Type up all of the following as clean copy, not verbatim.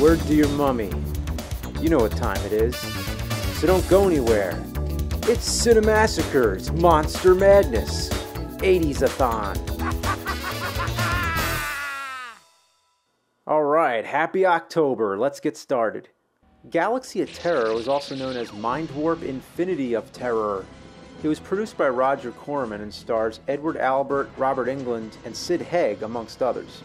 word to your mummy. You know what time it is. So don't go anywhere. It's Cinemassacre's Monster Madness 80s-a-thon. Alright, happy October. Let's get started. Galaxy of Terror was also known as Mind Warp Infinity of Terror. It was produced by Roger Corman and stars Edward Albert, Robert England, and Sid Haig, amongst others.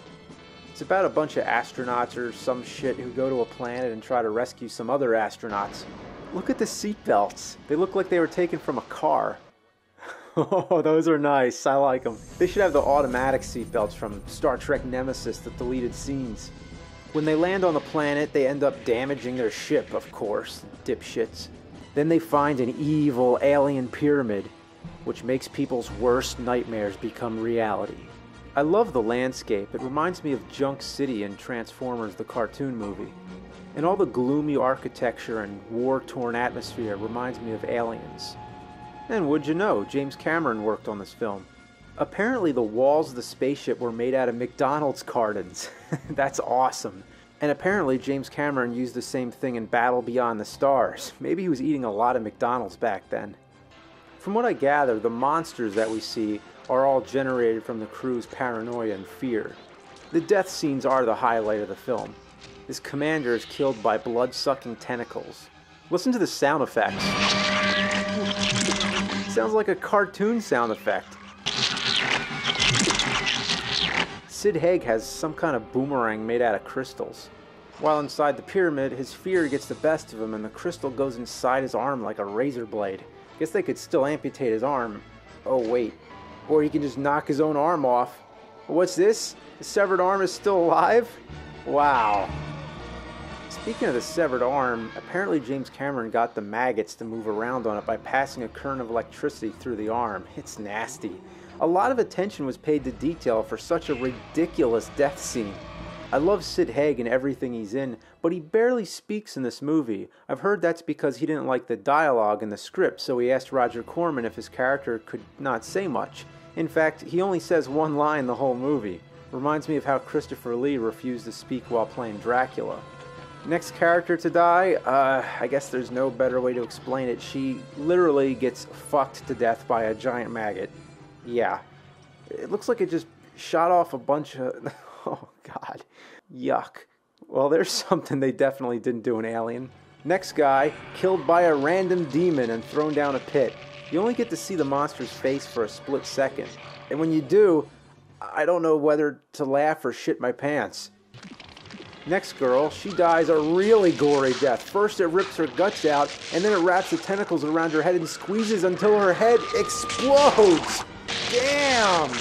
It's about a bunch of astronauts or some shit who go to a planet and try to rescue some other astronauts. Look at the seatbelts. They look like they were taken from a car. Oh, those are nice. I like them. They should have the automatic seatbelts from Star Trek Nemesis, the deleted scenes. When they land on the planet, they end up damaging their ship, of course. Dipshits. Then they find an evil alien pyramid, which makes people's worst nightmares become reality. I love the landscape. It reminds me of Junk City in Transformers, the cartoon movie. And all the gloomy architecture and war-torn atmosphere reminds me of Aliens. And would you know, James Cameron worked on this film. Apparently the walls of the spaceship were made out of McDonald's cartons. That's awesome. And apparently James Cameron used the same thing in Battle Beyond the Stars. Maybe he was eating a lot of McDonald's back then. From what I gather, the monsters that we see are all generated from the crew's paranoia and fear. The death scenes are the highlight of the film. His commander is killed by blood-sucking tentacles. Listen to the sound effects. It sounds like a cartoon sound effect. Sid Haig has some kind of boomerang made out of crystals. While inside the pyramid, his fear gets the best of him and the crystal goes inside his arm like a razor blade. Guess they could still amputate his arm. Oh wait. Or he can just knock his own arm off. What's this? The severed arm is still alive? Wow. Speaking of the severed arm, apparently James Cameron got the maggots to move around on it by passing a current of electricity through the arm. It's nasty. A lot of attention was paid to detail for such a ridiculous death scene. I love Sid Haig and everything he's in, but he barely speaks in this movie. I've heard that's because he didn't like the dialogue in the script, so he asked Roger Corman if his character could not say much. In fact, he only says one line the whole movie. Reminds me of how Christopher Lee refused to speak while playing Dracula. Next character to die, I guess there's no better way to explain it. She literally gets fucked to death by a giant maggot. Yeah, it looks like it just shot off a bunch of... Oh, God. Yuck. Well, there's something they definitely didn't do in Alien. Next guy, killed by a random demon and thrown down a pit. You only get to see the monster's face for a split second. And when you do, I don't know whether to laugh or shit my pants. Next girl, she dies a really gory death. First it rips her guts out, and then it wraps the tentacles around her head and squeezes until her head explodes. Damn!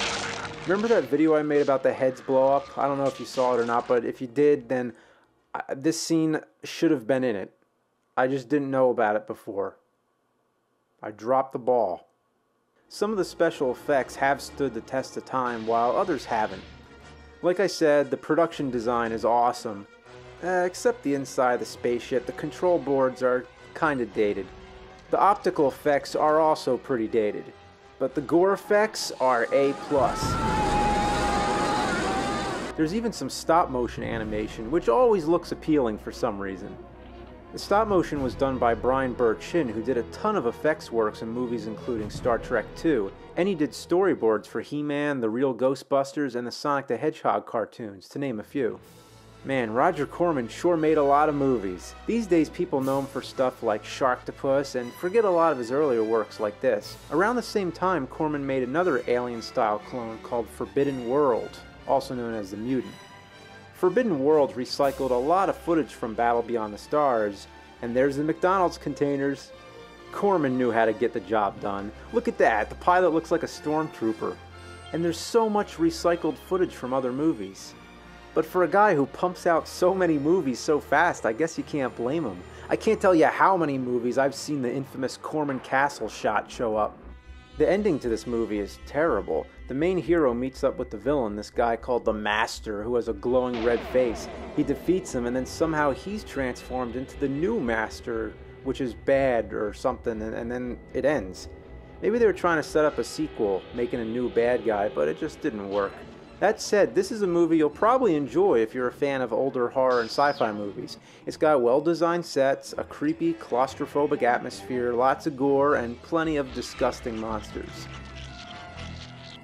Remember that video I made about the heads blow up? I don't know if you saw it or not, but if you did, then this scene should have been in it. I just didn't know about it before. I dropped the ball. Some of the special effects have stood the test of time, while others haven't. Like I said, the production design is awesome. Except the inside of the spaceship, the control boards are kinda dated. The optical effects are also pretty dated. But the gore effects are A+. There's even some stop-motion animation, which always looks appealing for some reason. The stop-motion was done by Brian Burchin, who did a ton of effects works in movies including Star Trek II, and he did storyboards for He-Man, The Real Ghostbusters, and the Sonic the Hedgehog cartoons, to name a few. Man, Roger Corman sure made a lot of movies. These days people know him for stuff like Sharktopus and forget a lot of his earlier works like this. Around the same time, Corman made another alien-style clone called Forbidden World, also known as The Mutant. Forbidden World recycled a lot of footage from Battle Beyond the Stars, and there's the McDonald's containers. Corman knew how to get the job done. Look at that, the pilot looks like a stormtrooper. And there's so much recycled footage from other movies. But for a guy who pumps out so many movies so fast, I guess you can't blame him. I can't tell you how many movies I've seen the infamous Corman Castle shot show up. The ending to this movie is terrible. The main hero meets up with the villain, this guy called the Master, who has a glowing red face. He defeats him, and then somehow he's transformed into the new Master, which is bad or something, and then it ends. Maybe they were trying to set up a sequel, making a new bad guy, but it just didn't work. That said, this is a movie you'll probably enjoy if you're a fan of older horror and sci-fi movies. It's got well-designed sets, a creepy, claustrophobic atmosphere, lots of gore, and plenty of disgusting monsters.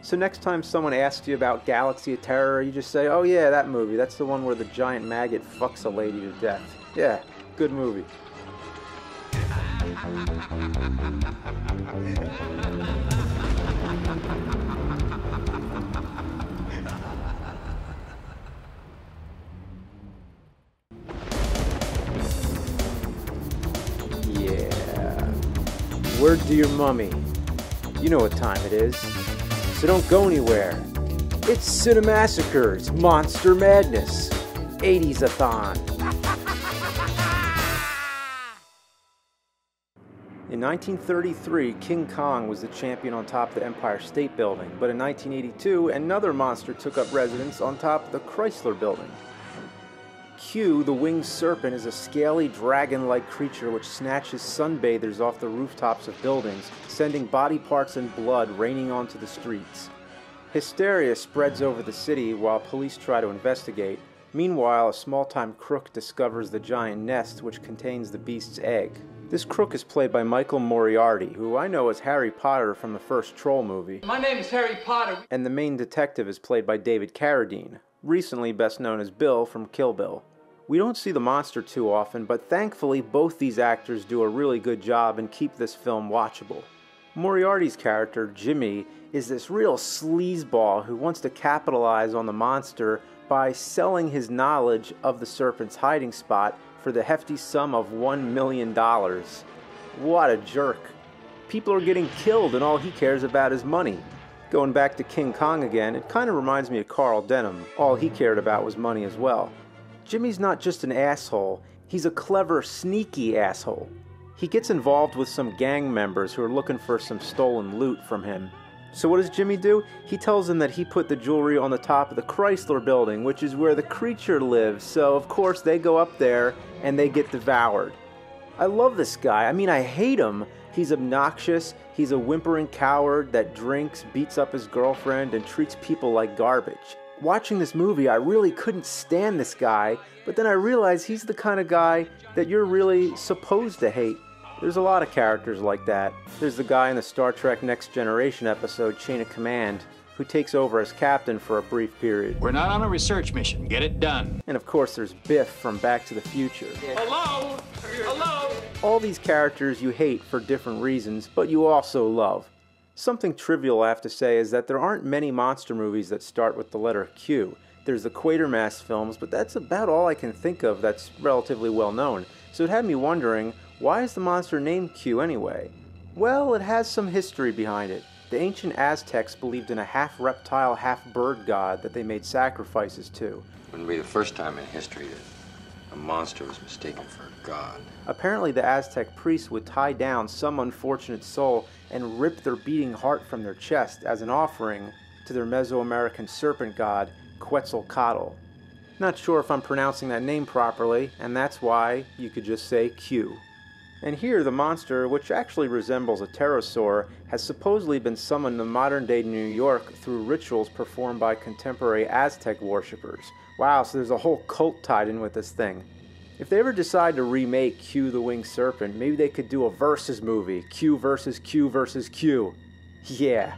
So next time someone asks you about Galaxy of Terror, you just say, oh yeah, that movie, that's the one where the giant maggot fucks a lady to death. Yeah, good movie. Yeah. Word to your mummy. You know what time it is. So don't go anywhere. It's Cinemassacre. It's Monster Madness. 80s-a-thon. In 1933, King Kong was the champion on top of the Empire State Building, but in 1982, another monster took up residence on top of the Chrysler Building. Q, the winged serpent, is a scaly, dragon-like creature which snatches sunbathers off the rooftops of buildings, sending body parts and blood raining onto the streets. Hysteria spreads over the city while police try to investigate. Meanwhile, a small-time crook discovers the giant nest which contains the beast's egg. This crook is played by Michael Moriarty, who I know as Harry Potter from the first Troll movie. My name is Harry Potter. And the main detective is played by David Carradine, recently best known as Bill from Kill Bill. We don't see the monster too often, but thankfully both these actors do a really good job and keep this film watchable. Moriarty's character, Jimmy, is this real sleazeball who wants to capitalize on the monster by selling his knowledge of the serpent's hiding spot for the hefty sum of $1 million. What a jerk. People are getting killed and all he cares about is money. Going back to King Kong again, it kind of reminds me of Carl Denham. All he cared about was money as well. Jimmy's not just an asshole, he's a clever, sneaky asshole. He gets involved with some gang members who are looking for some stolen loot from him. So what does Jimmy do? He tells them that he put the jewelry on the top of the Chrysler Building, which is where the creature lives, so of course they go up there and they get devoured. I love this guy. I mean, I hate him. He's obnoxious, he's a whimpering coward that drinks, beats up his girlfriend, and treats people like garbage. Watching this movie, I really couldn't stand this guy, but then I realized he's the kind of guy that you're really supposed to hate. There's a lot of characters like that. There's the guy in the Star Trek Next Generation episode, Chain of Command, who takes over as captain for a brief period. We're not on a research mission. Get it done. And of course, there's Biff from Back to the Future. Hello? Hello? All these characters you hate for different reasons, but you also love. Something trivial I have to say is that there aren't many monster movies that start with the letter Q. There's the Quatermass films, but that's about all I can think of that's relatively well known. So it had me wondering, why is the monster named Q anyway? Well, it has some history behind it. The ancient Aztecs believed in a half-reptile, half-bird god that they made sacrifices to. Wouldn't be the first time in history that a monster was mistaken for a god. Apparently, the Aztec priests would tie down some unfortunate soul and rip their beating heart from their chest as an offering to their Mesoamerican serpent god, Quetzalcoatl. Not sure if I'm pronouncing that name properly, and that's why you could just say Q. And here, the monster, which actually resembles a pterosaur, has supposedly been summoned to modern-day New York through rituals performed by contemporary Aztec worshippers. Wow, so there's a whole cult tied in with this thing. If they ever decide to remake Q the Winged Serpent, maybe they could do a versus movie. Q versus Q versus Q. Yeah.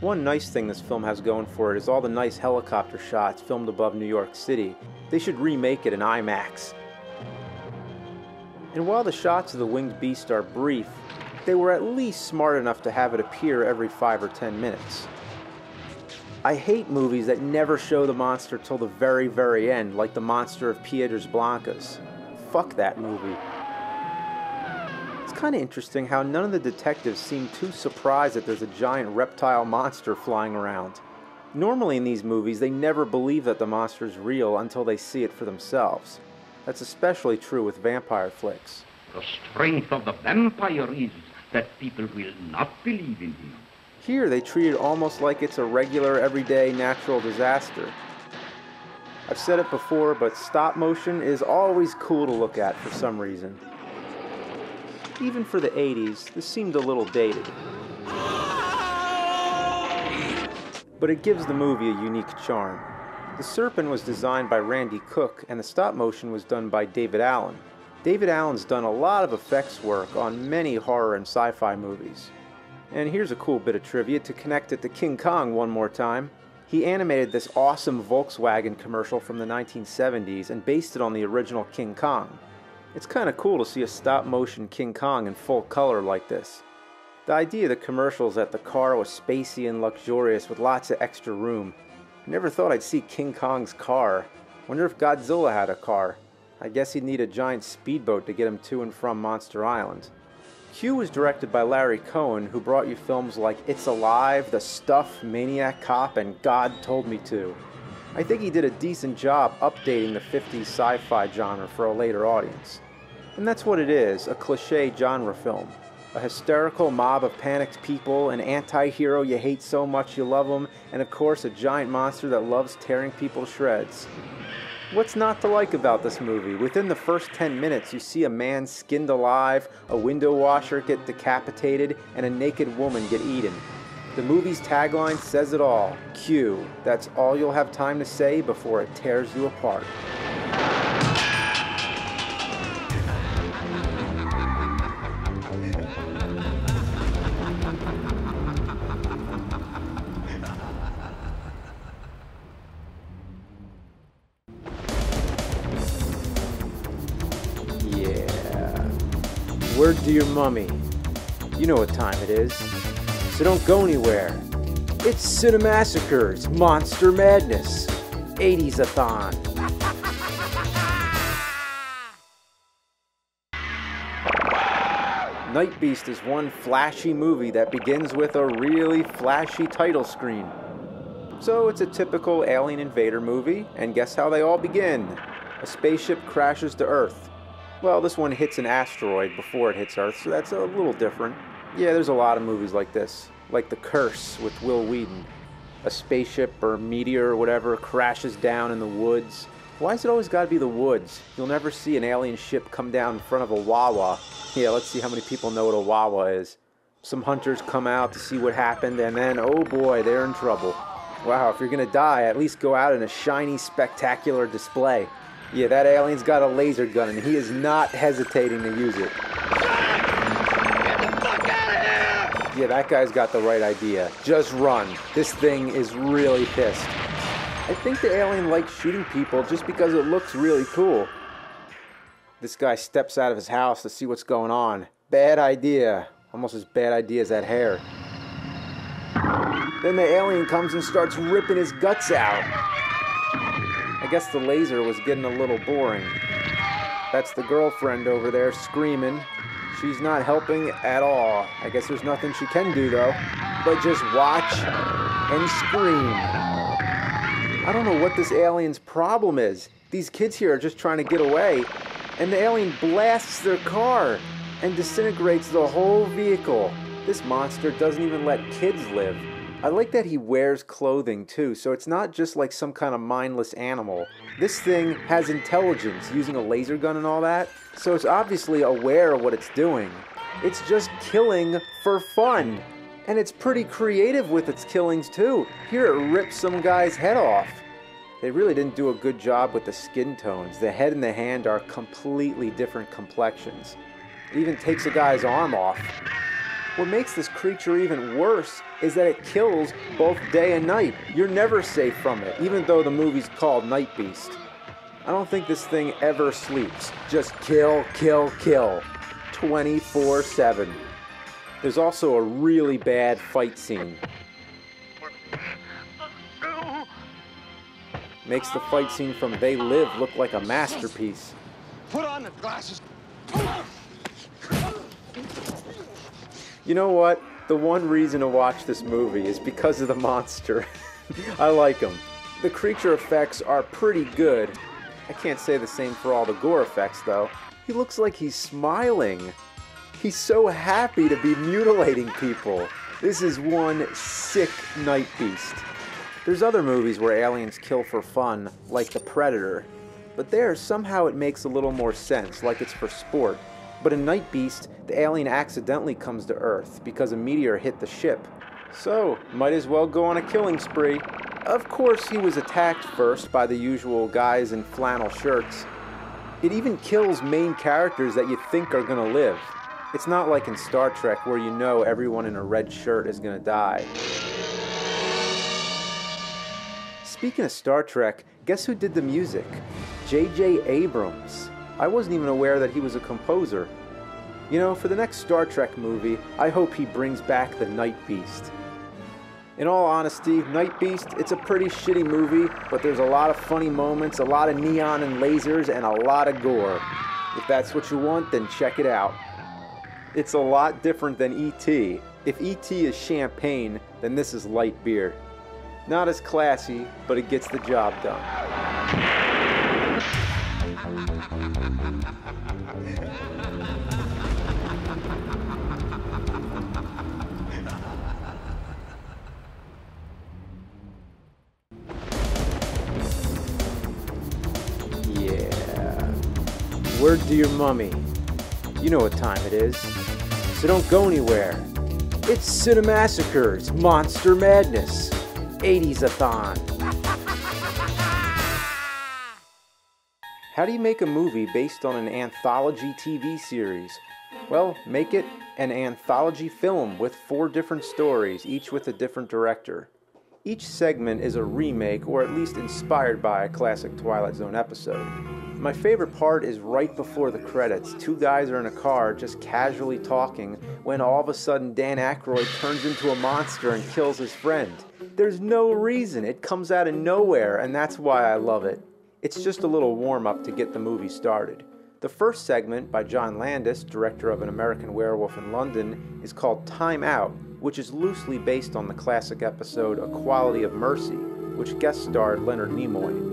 One nice thing this film has going for it is all the nice helicopter shots filmed above New York City. They should remake it in IMAX. And while the shots of the winged beast are brief, they were at least smart enough to have it appear every 5 or 10 minutes. I hate movies that never show the monster till the very, very end, like The Monster of Piedras Blancas. Fuck that movie. It's kind of interesting how none of the detectives seem too surprised that there's a giant reptile monster flying around. Normally in these movies, they never believe that the monster's real until they see it for themselves. That's especially true with vampire flicks. The strength of the vampire is that people will not believe in him. Here they treat it almost like it's a regular, everyday, natural disaster. I've said it before, but stop motion is always cool to look at for some reason. Even for the 80s, this seemed a little dated. but it gives the movie a unique charm. The Serpent was designed by Randy Cook, and the stop motion was done by David Allen. David Allen's done a lot of effects work on many horror and sci-fi movies. And here's a cool bit of trivia to connect it to King Kong one more time. He animated this awesome Volkswagen commercial from the 1970s and based it on the original King Kong. It's kind of cool to see a stop-motion King Kong in full color like this. The idea of the commercial is that the car was spacey and luxurious with lots of extra room. I never thought I'd see King Kong's car. Wonder if Godzilla had a car. I guess he'd need a giant speedboat to get him to and from Monster Island. Q was directed by Larry Cohen, who brought you films like It's Alive, The Stuff, Maniac Cop, and God Told Me To. I think he did a decent job updating the 50s sci-fi genre for a later audience. And that's what it is, a cliche genre film. A hysterical mob of panicked people, an anti-hero you hate so much you love him, and of course a giant monster that loves tearing people to shreds. What's not to like about this movie? Within the first 10 minutes you see a man skinned alive, a window washer get decapitated, and a naked woman get eaten. The movie's tagline says it all. Q, that's all you'll have time to say before it tears you apart. Yeah. Word to your mummy. You know what time it is. So don't go anywhere. It's Cinemassacre's Monster Madness 80s-a-thon. Nightbeast is one flashy movie that begins with a really flashy title screen. So it's a typical alien invader movie, and guess how they all begin? A spaceship crashes to Earth. Well, this one hits an asteroid before it hits Earth, so that's a little different. Yeah, there's a lot of movies like this, like The Curse with Will Wheaton. A spaceship or a meteor or whatever crashes down in the woods. Why is it always gotta be the woods? You'll never see an alien ship come down in front of a Wawa. Yeah, let's see how many people know what a Wawa is. Some hunters come out to see what happened, and then, oh boy, they're in trouble. Wow, if you're gonna die, at least go out in a shiny, spectacular display. Yeah, that alien's got a laser gun, and he is not hesitating to use it. Yeah, that guy's got the right idea. Just run. This thing is really pissed. I think the alien likes shooting people just because it looks really cool. This guy steps out of his house to see what's going on. Bad idea. Almost as bad idea as that hair. Then the alien comes and starts ripping his guts out. I guess the laser was getting a little boring. That's the girlfriend over there screaming. She's not helping at all. I guess there's nothing she can do, though, but just watch and scream. I don't know what this alien's problem is. These kids here are just trying to get away, and the alien blasts their car and disintegrates the whole vehicle. This monster doesn't even let kids live. I like that he wears clothing, too, so it's not just like some kind of mindless animal. This thing has intelligence, using a laser gun and all that, so it's obviously aware of what it's doing. It's just killing for fun, and it's pretty creative with its killings, too. Here it rips some guy's head off. They really didn't do a good job with the skin tones. The head and the hand are completely different complexions. It even takes a guy's arm off. What makes this creature even worse is that it kills both day and night. You're never safe from it, even though the movie's called Night Beast. I don't think this thing ever sleeps. Just kill, kill, kill. 24/7. There's also a really bad fight scene. Makes the fight scene from They Live look like a masterpiece. Put on the glasses. You know what? The one reason to watch this movie is because of the monster. I like him. The creature effects are pretty good. I can't say the same for all the gore effects, though. He looks like he's smiling. He's so happy to be mutilating people. This is one sick night beast. There's other movies where aliens kill for fun, like The Predator. But there, somehow it makes a little more sense, like it's for sport. But in Night Beast, the alien accidentally comes to Earth because a meteor hit the ship. So, might as well go on a killing spree. Of course, he was attacked first by the usual guys in flannel shirts. It even kills main characters that you think are gonna live. It's not like in Star Trek where you know everyone in a red shirt is gonna die. Speaking of Star Trek, guess who did the music? J.J. Abrams. I wasn't even aware that he was a composer. You know, for the next Star Trek movie, I hope he brings back the Nightbeast. In all honesty, Nightbeast, it's a pretty shitty movie, but there's a lot of funny moments, a lot of neon and lasers, and a lot of gore. If that's what you want, then check it out. It's a lot different than E.T. If E.T. is champagne, then this is light beer. Not as classy, but it gets the job done. Word to your mummy. You know what time it is. So don't go anywhere. It's Cinemassacre's Monster Madness 80s-a-thon. How do you make a movie based on an anthology TV series? Well, make it an anthology film with 4 different stories, each with a different director. Each segment is a remake or at least inspired by a classic Twilight Zone episode. My favorite part is right before the credits. 2 guys are in a car just casually talking when all of a sudden Dan Aykroyd turns into a monster and kills his friend. There's no reason. It comes out of nowhere, and that's why I love it. It's just a little warm-up to get the movie started. The first segment, by John Landis, director of An American Werewolf in London, is called Time Out, which is loosely based on the classic episode A Quality of Mercy, which guest starred Leonard Nimoy.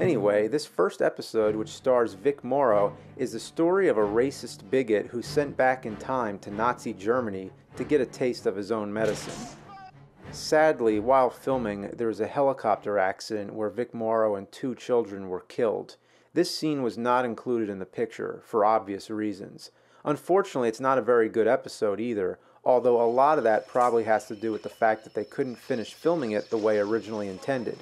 Anyway, this first episode, which stars Vic Morrow, is the story of a racist bigot who's sent back in time to Nazi Germany to get a taste of his own medicine. Sadly, while filming, there was a helicopter accident where Vic Morrow and 2 children were killed. This scene was not included in the picture, for obvious reasons. Unfortunately, it's not a very good episode either, although a lot of that probably has to do with the fact that they couldn't finish filming it the way originally intended.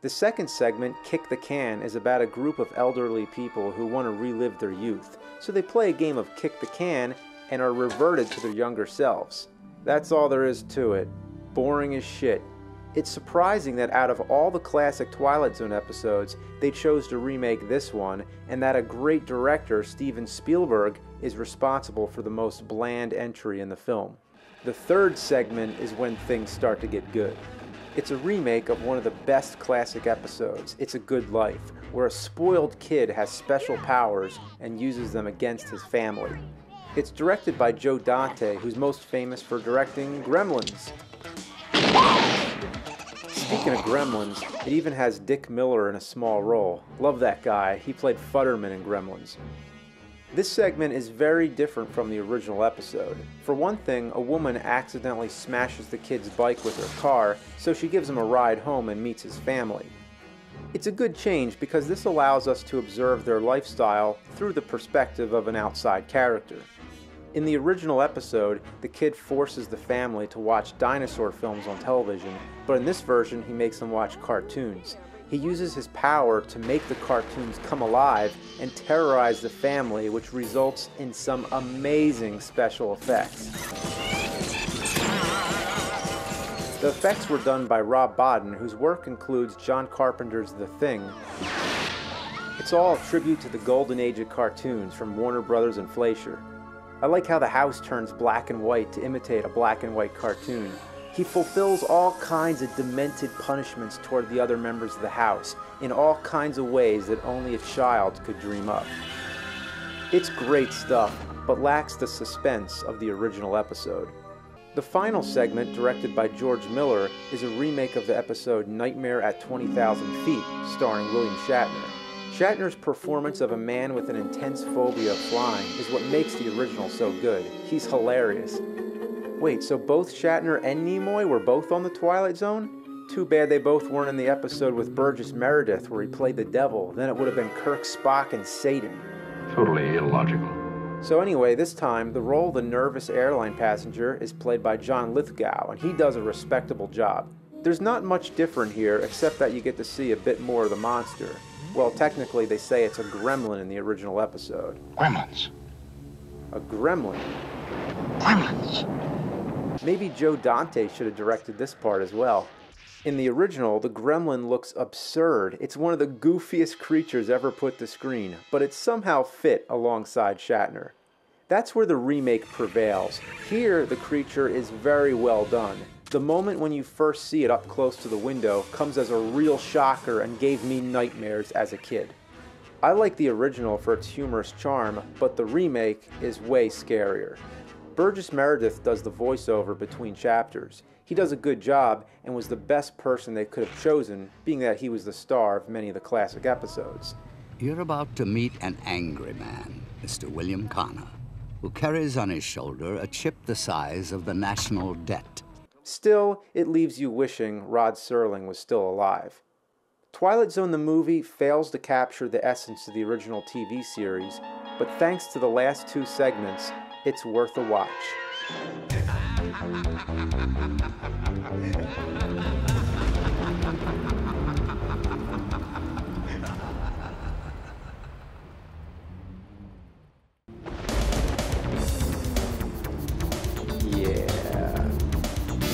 The second segment, Kick the Can, is about a group of elderly people who want to relive their youth, so they play a game of Kick the Can and are reverted to their younger selves. That's all there is to it. Boring as shit. It's surprising that out of all the classic Twilight Zone episodes, they chose to remake this one, and that a great director, Steven Spielberg, is responsible for the most bland entry in the film. The third segment is when things start to get good. It's a remake of one of the best classic episodes, It's a Good Life, where a spoiled kid has special powers and uses them against his family. It's directed by Joe Dante, who's most famous for directing Gremlins. Speaking of Gremlins, it even has Dick Miller in a small role. Love that guy, he played Futterman in Gremlins. This segment is very different from the original episode. For one thing, a woman accidentally smashes the kid's bike with her car, so she gives him a ride home and meets his family. It's a good change because this allows us to observe their lifestyle through the perspective of an outside character. In the original episode, the kid forces the family to watch dinosaur films on television, but in this version he makes them watch cartoons. He uses his power to make the cartoons come alive and terrorize the family, which results in some amazing special effects. The effects were done by Rob Bottin, whose work includes John Carpenter's The Thing. It's all a tribute to the golden age of cartoons from Warner Brothers and Fleischer. I like how the house turns black and white to imitate a black and white cartoon. He fulfills all kinds of demented punishments toward the other members of the house, in all kinds of ways that only a child could dream up. It's great stuff, but lacks the suspense of the original episode. The final segment, directed by George Miller, is a remake of the episode Nightmare at 20,000 Feet, starring William Shatner. Shatner's performance of a man with an intense phobia of flying is what makes the original so good. He's hilarious. Wait, so both Shatner and Nimoy were both on the Twilight Zone? Too bad they both weren't in the episode with Burgess Meredith where he played the devil. Then it would have been Kirk, Spock, and Satan. Totally illogical. So anyway, this time, the role of the nervous airline passenger is played by John Lithgow, and he does a respectable job. There's not much different here, except that you get to see a bit more of the monster. Well, technically, they say it's a gremlin in the original episode. Gremlins. A gremlin. Gremlins. Maybe Joe Dante should have directed this part as well. In the original, the gremlin looks absurd. It's one of the goofiest creatures ever put to screen, but it somehow fit alongside Shatner. That's where the remake prevails. Here, the creature is very well done. The moment when you first see it up close to the window comes as a real shocker and gave me nightmares as a kid. I like the original for its humorous charm, but the remake is way scarier. Burgess Meredith does the voiceover between chapters. He does a good job and was the best person they could have chosen, being that he was the star of many of the classic episodes. You're about to meet an angry man, Mr. William Connor, who carries on his shoulder a chip the size of the national debt. Still, it leaves you wishing Rod Serling was still alive. Twilight Zone the movie fails to capture the essence of the original TV series, but thanks to the last two segments, it's worth a watch. Yeah.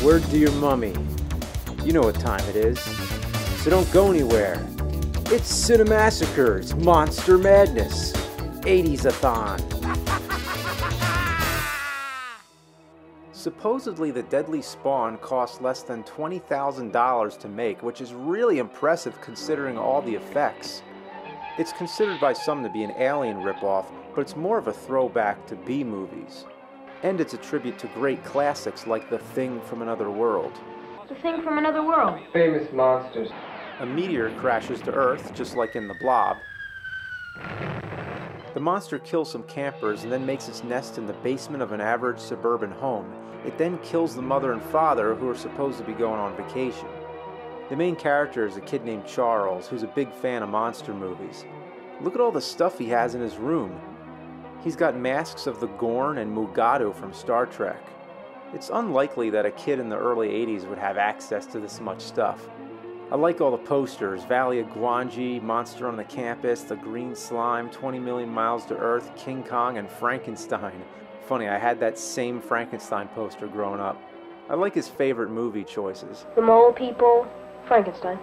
Word to your mummy. You know what time it is. So don't go anywhere. It's Cinemassacre's Monster Madness 80s-a-thon. Supposedly, the deadly spawn cost less than $20,000 to make, which is really impressive considering all the effects. It's considered by some to be an Alien ripoff, but it's more of a throwback to B movies. And it's a tribute to great classics like The Thing from Another World. The Thing from Another World. Famous monsters. A meteor crashes to Earth, just like in The Blob. The monster kills some campers and then makes its nest in the basement of an average suburban home. It then kills the mother and father who are supposed to be going on vacation. The main character is a kid named Charles who's a big fan of monster movies. Look at all the stuff he has in his room. He's got masks of the Gorn and Mugatu from Star Trek. It's unlikely that a kid in the early 80s would have access to this much stuff. I like all the posters, Valley of Guanji, Monster on the Campus, The Green Slime, 20 Million Miles to Earth, King Kong, and Frankenstein. Funny, I had that same Frankenstein poster growing up. I like his favorite movie choices. The Mole People, Frankenstein.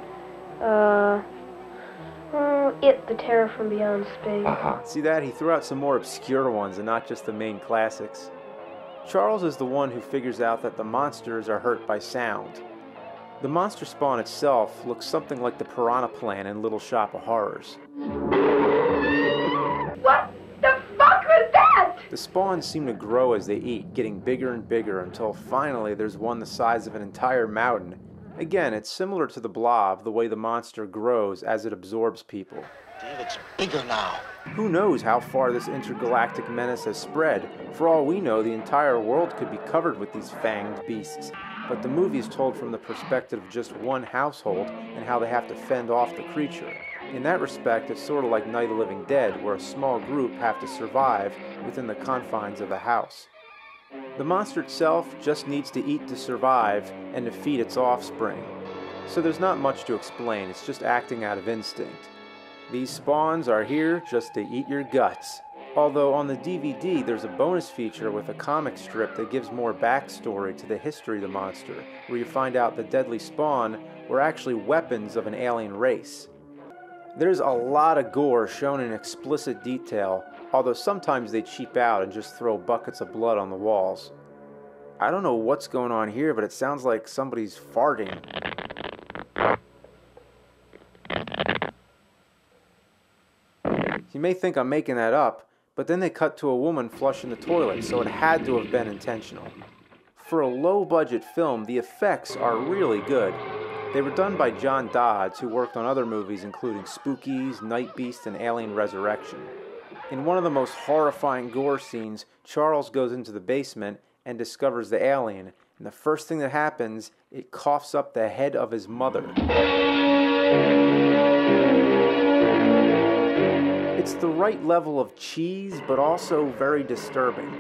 It, The Terror from Beyond Space. See that? He threw out some more obscure ones and not just the main classics. Charles is the one who figures out that the monsters are hurt by sound. The monster spawn itself looks something like the Piranha Plant in Little Shop of Horrors. What the fuck was that? The spawns seem to grow as they eat, getting bigger and bigger until finally there's one the size of an entire mountain. Again, it's similar to The Blob, the way the monster grows as it absorbs people. Dude, it's bigger now. Who knows how far this intergalactic menace has spread? For all we know, the entire world could be covered with these fanged beasts. But the movie is told from the perspective of just one household and how they have to fend off the creature. In that respect, it's sort of like Night of the Living Dead, where a small group have to survive within the confines of the house. The monster itself just needs to eat to survive and to feed its offspring. So there's not much to explain, it's just acting out of instinct. These spawns are here just to eat your guts. Although on the DVD there's a bonus feature with a comic strip that gives more backstory to the history of the monster, where you find out the deadly spawn were actually weapons of an alien race. There's a lot of gore shown in explicit detail, although sometimes they cheap out and just throw buckets of blood on the walls. I don't know what's going on here, but it sounds like somebody's farting. You may think I'm making that up, but then they cut to a woman flushing the toilet, so it had to have been intentional. For a low-budget film, the effects are really good. They were done by John Dodds, who worked on other movies including Spookies, Nightbeast, and Alien Resurrection. In one of the most horrifying gore scenes, Charles goes into the basement and discovers the alien, and the first thing that happens, it coughs up the head of his mother. It's the right level of cheese, but also very disturbing.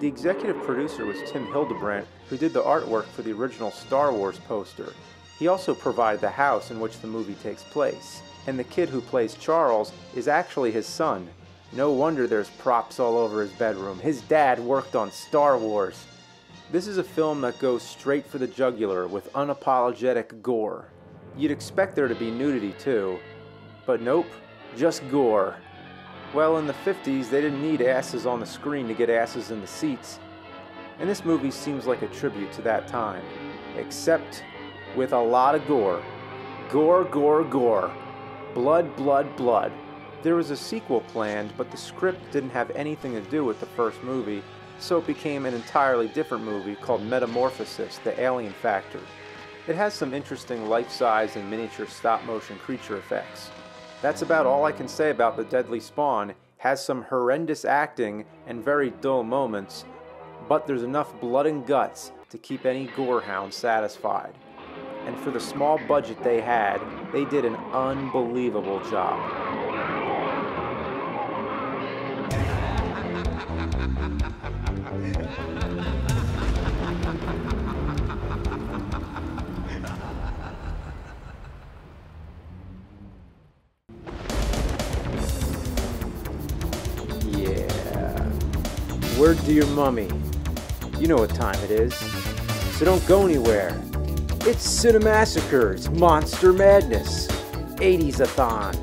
The executive producer was Tim Hildebrandt, who did the artwork for the original Star Wars poster. He also provided the house in which the movie takes place, and the kid who plays Charles is actually his son. No wonder there's props all over his bedroom. His dad worked on Star Wars. This is a film that goes straight for the jugular with unapologetic gore. You'd expect there to be nudity too, but nope, just gore. Well, in the 50s, they didn't need asses on the screen to get asses in the seats, and this movie seems like a tribute to that time, except with a lot of gore. Gore, gore, gore. Blood, blood, blood. There was a sequel planned, but the script didn't have anything to do with the first movie, so it became an entirely different movie called Metamorphosis: The Alien Factor. It has some interesting life-size and miniature stop-motion creature effects. That's about all I can say about The Deadly Spawn. Has some horrendous acting and very dull moments, but there's enough blood and guts to keep any gorehound satisfied. And for the small budget they had, they did an unbelievable job. Word to your mummy. You know what time it is. So don't go anywhere. It's Cinemassacre's Monster Madness 80s-a-thon.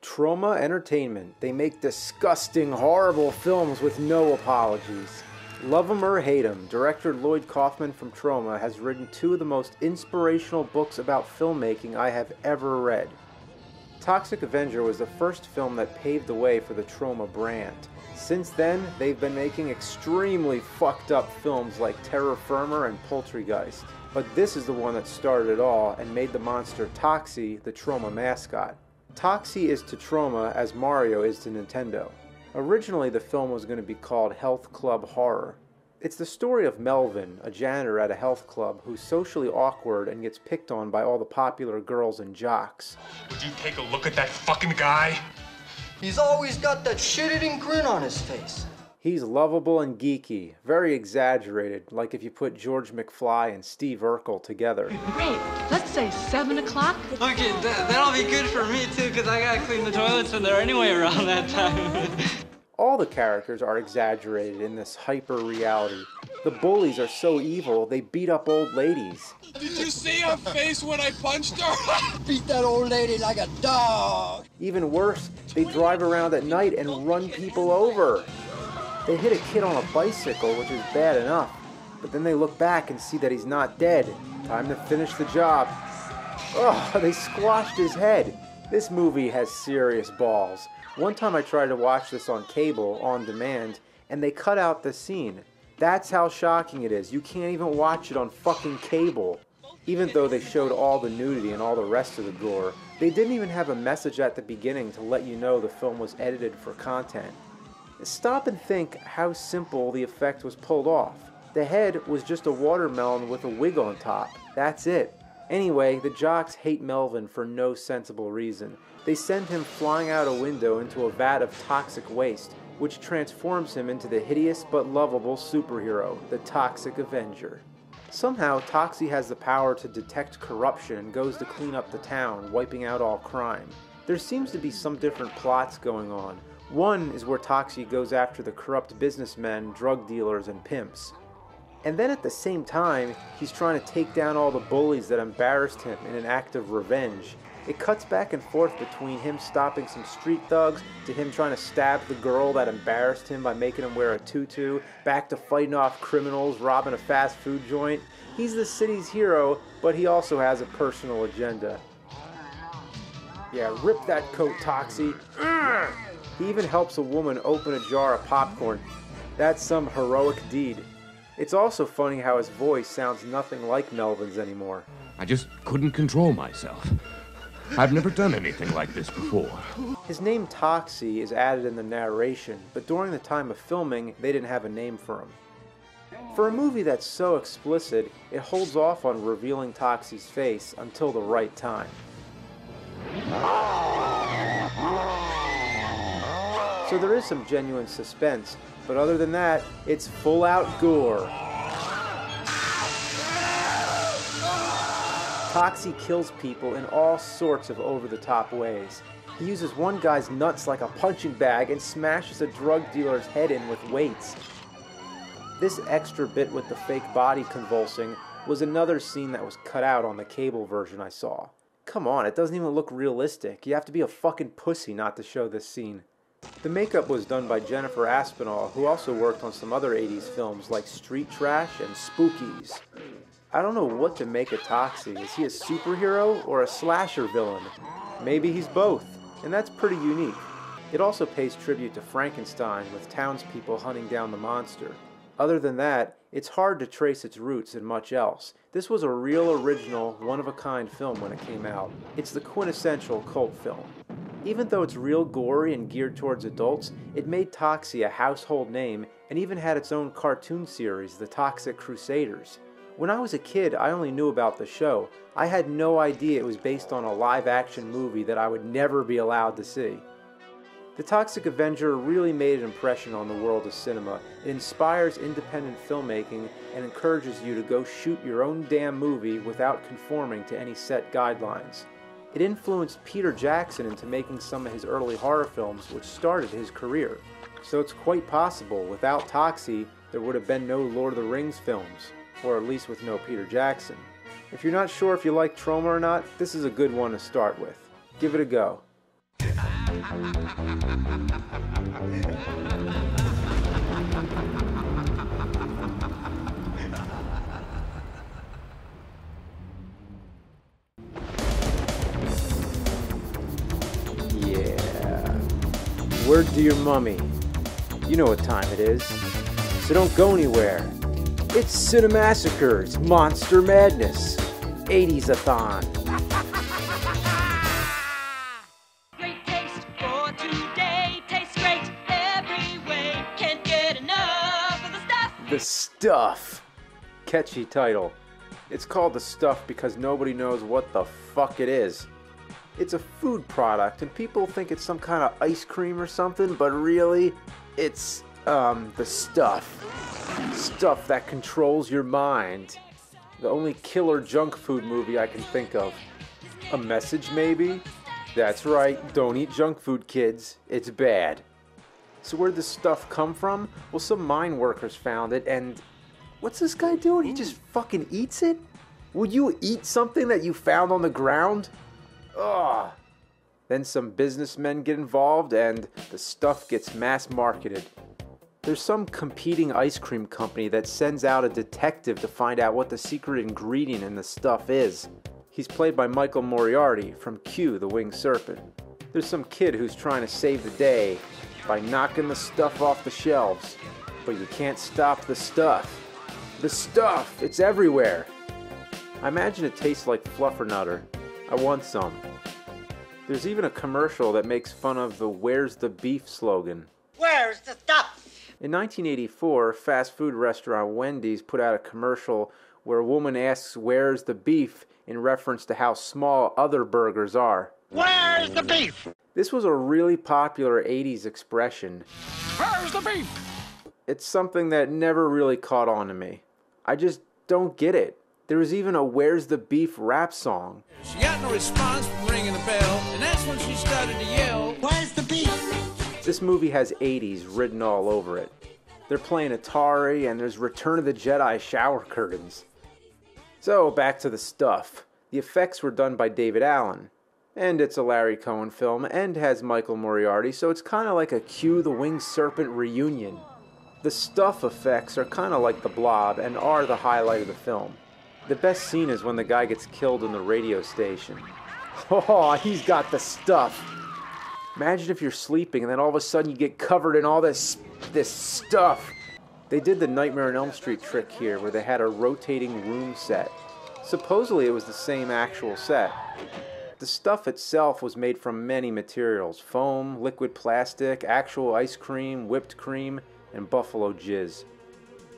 Trauma Entertainment. They make disgusting, horrible films with no apologies. Love 'em or hate 'em, director Lloyd Kaufman from Trauma has written two of the most inspirational books about filmmaking I have ever read. Toxic Avenger was the first film that paved the way for the Trauma brand. Since then, they've been making extremely fucked up films like Terra Firma and Poltergeist, but this is the one that started it all and made the monster Toxie the Trauma mascot. Toxie is to Trauma as Mario is to Nintendo. Originally, the film was going to be called Health Club Horror. It's the story of Melvin, a janitor at a health club who's socially awkward and gets picked on by all the popular girls and jocks. Would you take a look at that fucking guy? He's always got that shit-eating grin on his face. He's lovable and geeky, very exaggerated, like if you put George McFly and Steve Urkel together. Great, let's say 7 o'clock. Okay, that'll be good for me too, because I gotta clean the toilets in there anyway around that time. All the characters are exaggerated in this hyper-reality. The bullies are so evil, they beat up old ladies. Did you see her face when I punched her? Beat that old lady like a dog! Even worse, they drive around at night and run people over. They hit a kid on a bicycle, which is bad enough, but then they look back and see that he's not dead. Time to finish the job. Oh, they squashed his head. This movie has serious balls. One time I tried to watch this on cable, on demand, and they cut out the scene. That's how shocking it is. You can't even watch it on fucking cable. Even though they showed all the nudity and all the rest of the gore, they didn't even have a message at the beginning to let you know the film was edited for content. Stop and think how simple the effect was pulled off. The head was just a watermelon with a wig on top. That's it. Anyway, the jocks hate Melvin for no sensible reason. They send him flying out a window into a vat of toxic waste, which transforms him into the hideous but lovable superhero, the Toxic Avenger. Somehow, Toxie has the power to detect corruption and goes to clean up the town, wiping out all crime. There seems to be some different plots going on. One is where Toxie goes after the corrupt businessmen, drug dealers, and pimps. And then at the same time, he's trying to take down all the bullies that embarrassed him in an act of revenge. It cuts back and forth between him stopping some street thugs, to him trying to stab the girl that embarrassed him by making him wear a tutu, back to fighting off criminals, robbing a fast food joint. He's the city's hero, but he also has a personal agenda. Yeah, rip that coat, Toxie. He even helps a woman open a jar of popcorn. That's some heroic deed. It's also funny how his voice sounds nothing like Melvin's anymore. I just couldn't control myself. I've never done anything like this before. His name Toxie is added in the narration, but during the time of filming, they didn't have a name for him. For a movie that's so explicit, it holds off on revealing Toxie's face until the right time. So there is some genuine suspense, but other than that, it's full-out gore. Toxie kills people in all sorts of over-the-top ways. He uses one guy's nuts like a punching bag and smashes a drug dealer's head in with weights. This extra bit with the fake body convulsing was another scene that was cut out on the cable version I saw. Come on, it doesn't even look realistic. You have to be a fucking pussy not to show this scene. The makeup was done by Jennifer Aspinall, who also worked on some other 80s films like Street Trash and Spookies. I don't know what to make of Toxie. Is he a superhero or a slasher villain? Maybe he's both, and that's pretty unique. It also pays tribute to Frankenstein, with townspeople hunting down the monster. Other than that, it's hard to trace its roots in much else. This was a real original, one-of-a-kind film when it came out. It's the quintessential cult film. Even though it's real gory and geared towards adults, it made Toxie a household name and even had its own cartoon series, The Toxic Crusaders. When I was a kid, I only knew about the show. I had no idea it was based on a live-action movie that I would never be allowed to see. The Toxic Avenger really made an impression on the world of cinema. It inspires independent filmmaking and encourages you to go shoot your own damn movie without conforming to any set guidelines. It influenced Peter Jackson into making some of his early horror films, which started his career. So it's quite possible without Toxie, there would have been no Lord of the Rings films, or at least with no Peter Jackson. If you're not sure if you like Troma or not, this is a good one to start with. Give it a go. Word to your mummy. You know what time it is. So don't go anywhere. It's Cinemassacre's Monster Madness 80s-a-thon. Great taste for today. Tastes great every way. Can't get enough of the stuff. The Stuff. Catchy title. It's called The Stuff because nobody knows what the fuck it is. It's a food product, and people think it's some kind of ice cream or something, but really, it's, the stuff. Stuff that controls your mind. The only killer junk food movie I can think of. A message, maybe? That's right, don't eat junk food, kids. It's bad. So where'd this stuff come from? Well, some mine workers found it, and... what's this guy doing? He just fucking eats it? Would you eat something that you found on the ground? Ugh. Then some businessmen get involved and the stuff gets mass marketed. There's some competing ice cream company that sends out a detective to find out what the secret ingredient in the stuff is. He's played by Michael Moriarty from Q, the Winged Serpent. There's some kid who's trying to save the day by knocking the stuff off the shelves. But you can't stop the stuff. The stuff! It's everywhere! I imagine it tastes like Fluffernutter. I want some. There's even a commercial that makes fun of the "Where's the Beef" slogan. Where's the stuff? In 1984, fast food restaurant Wendy's put out a commercial where a woman asks, "Where's the beef?" in reference to how small other burgers are. Where's the beef? This was a really popular 80s expression. Where's the beef? It's something that never really caught on to me. I just don't get it. There was even a "Where's the Beef" rap song. She got no response from ringing the bell, and that's when she started to yell, "Where's the beef?" This movie has 80s written all over it. They're playing Atari, and there's Return of the Jedi shower curtains. So, back to The Stuff. The effects were done by David Allen. And it's a Larry Cohen film, and has Michael Moriarty, so it's kind of like a Q the Winged Serpent reunion. The Stuff effects are kind of like the Blob, and are the highlight of the film. The best scene is when the guy gets killed in the radio station. Oh, he's got the stuff. Imagine if you're sleeping and then all of a sudden you get covered in all this stuff. They did the Nightmare on Elm Street trick here where they had a rotating room set. Supposedly it was the same actual set. The stuff itself was made from many materials. Foam, liquid plastic, actual ice cream, whipped cream, and buffalo jizz.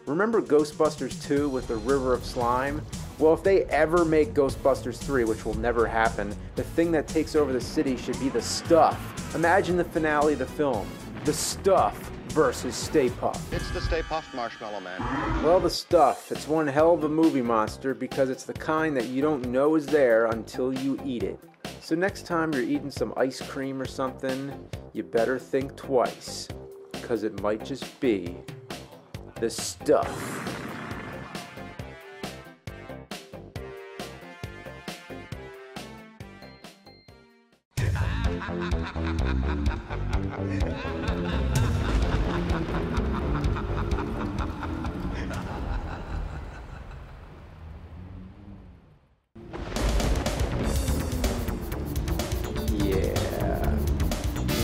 Remember Ghostbusters 2 with the river of slime? Well, if they ever make Ghostbusters 3, which will never happen, the thing that takes over the city should be the stuff. Imagine the finale of the film, the stuff versus Stay Puft. It's the Stay Puft Marshmallow Man. Well, the stuff, it's one hell of a movie monster because it's the kind that you don't know is there until you eat it. So next time you're eating some ice cream or something, you better think twice, because it might just be the stuff.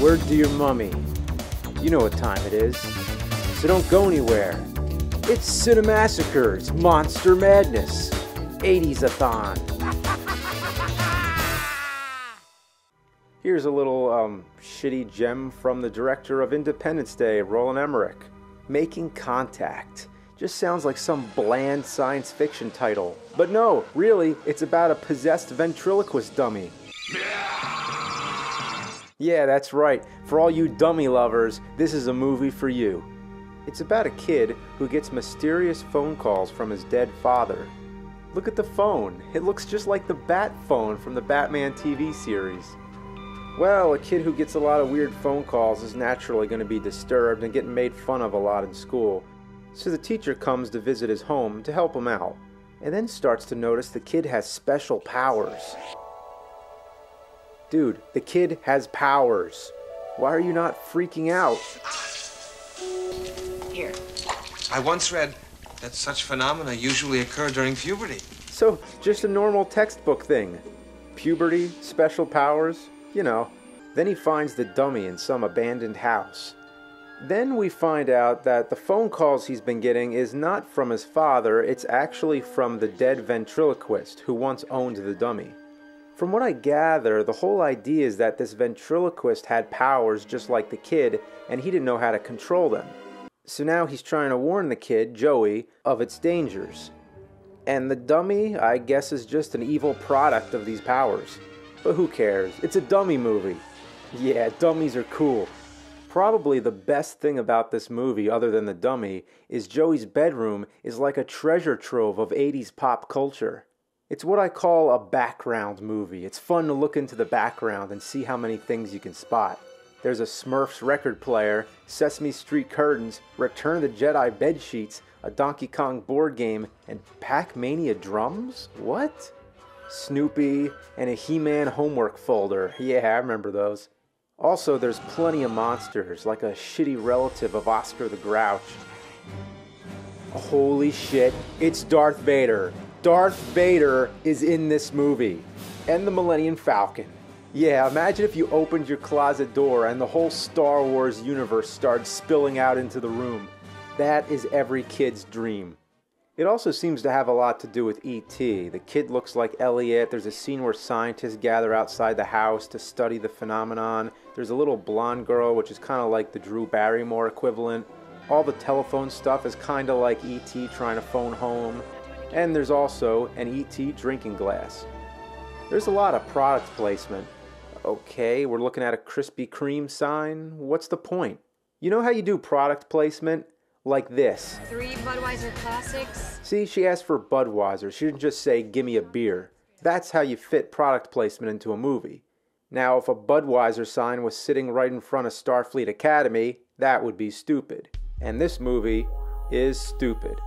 Word to your mummy. You know what time it is. So don't go anywhere. It's Cinemassacre. It's Monster Madness. 80s-a-thon. Here's a little shitty gem from the director of Independence Day, Roland Emmerich. Making Contact. Just sounds like some bland science fiction title. But no, really, it's about a possessed ventriloquist dummy. Yeah, that's right. For all you dummy lovers, this is a movie for you. It's about a kid who gets mysterious phone calls from his dead father. Look at the phone. It looks just like the Bat phone from the Batman TV series. Well, a kid who gets a lot of weird phone calls is naturally going to be disturbed and getting made fun of a lot in school. So the teacher comes to visit his home to help him out, and then starts to notice the kid has special powers. Dude, the kid has powers. Why are you not freaking out? Here. I once read that such phenomena usually occur during puberty. So, just a normal textbook thing. Puberty, special powers, you know. Then he finds the dummy in some abandoned house. Then we find out that the phone calls he's been getting is not from his father, it's actually from the dead ventriloquist who once owned the dummy. From what I gather, the whole idea is that this ventriloquist had powers just like the kid, and he didn't know how to control them. So now he's trying to warn the kid, Joey, of its dangers. And the dummy, I guess, is just an evil product of these powers. But who cares? It's a dummy movie. Yeah, dummies are cool. Probably the best thing about this movie, other than the dummy, is Joey's bedroom is like a treasure trove of 80s pop culture. It's what I call a background movie. It's fun to look into the background and see how many things you can spot. There's a Smurfs record player, Sesame Street curtains, Return of the Jedi bed sheets, a Donkey Kong board game, and Pac-Mania drums? What? Snoopy and a He-Man homework folder. Yeah, I remember those. Also, there's plenty of monsters, like a shitty relative of Oscar the Grouch. Holy shit, it's Darth Vader. Darth Vader is in this movie, and the Millennium Falcon. Yeah, imagine if you opened your closet door and the whole Star Wars universe started spilling out into the room. That is every kid's dream. It also seems to have a lot to do with E.T. The kid looks like Elliot. There's a scene where scientists gather outside the house to study the phenomenon. There's a little blonde girl, which is kind of like the Drew Barrymore equivalent. All the telephone stuff is kind of like E.T. trying to phone home. And there's also an E.T. drinking glass. There's a lot of product placement. Okay, we're looking at a Krispy Kreme sign. What's the point? You know how you do product placement? Like this. 3 Budweiser Classics. See, she asked for Budweiser. She didn't just say, give me a beer. That's how you fit product placement into a movie. Now, if a Budweiser sign was sitting right in front of Starfleet Academy, that would be stupid. And this movie is stupid.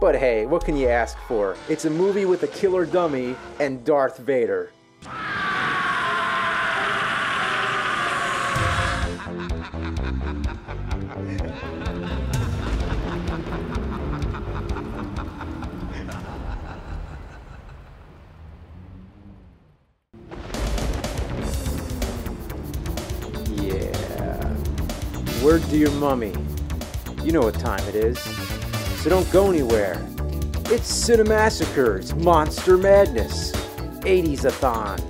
But hey, what can you ask for? It's a movie with a killer dummy and Darth Vader. Yeah. Word to your mummy. You know what time it is. So don't go anywhere. It's Cinemassacre. It's Monster Madness. 80s-a-thon.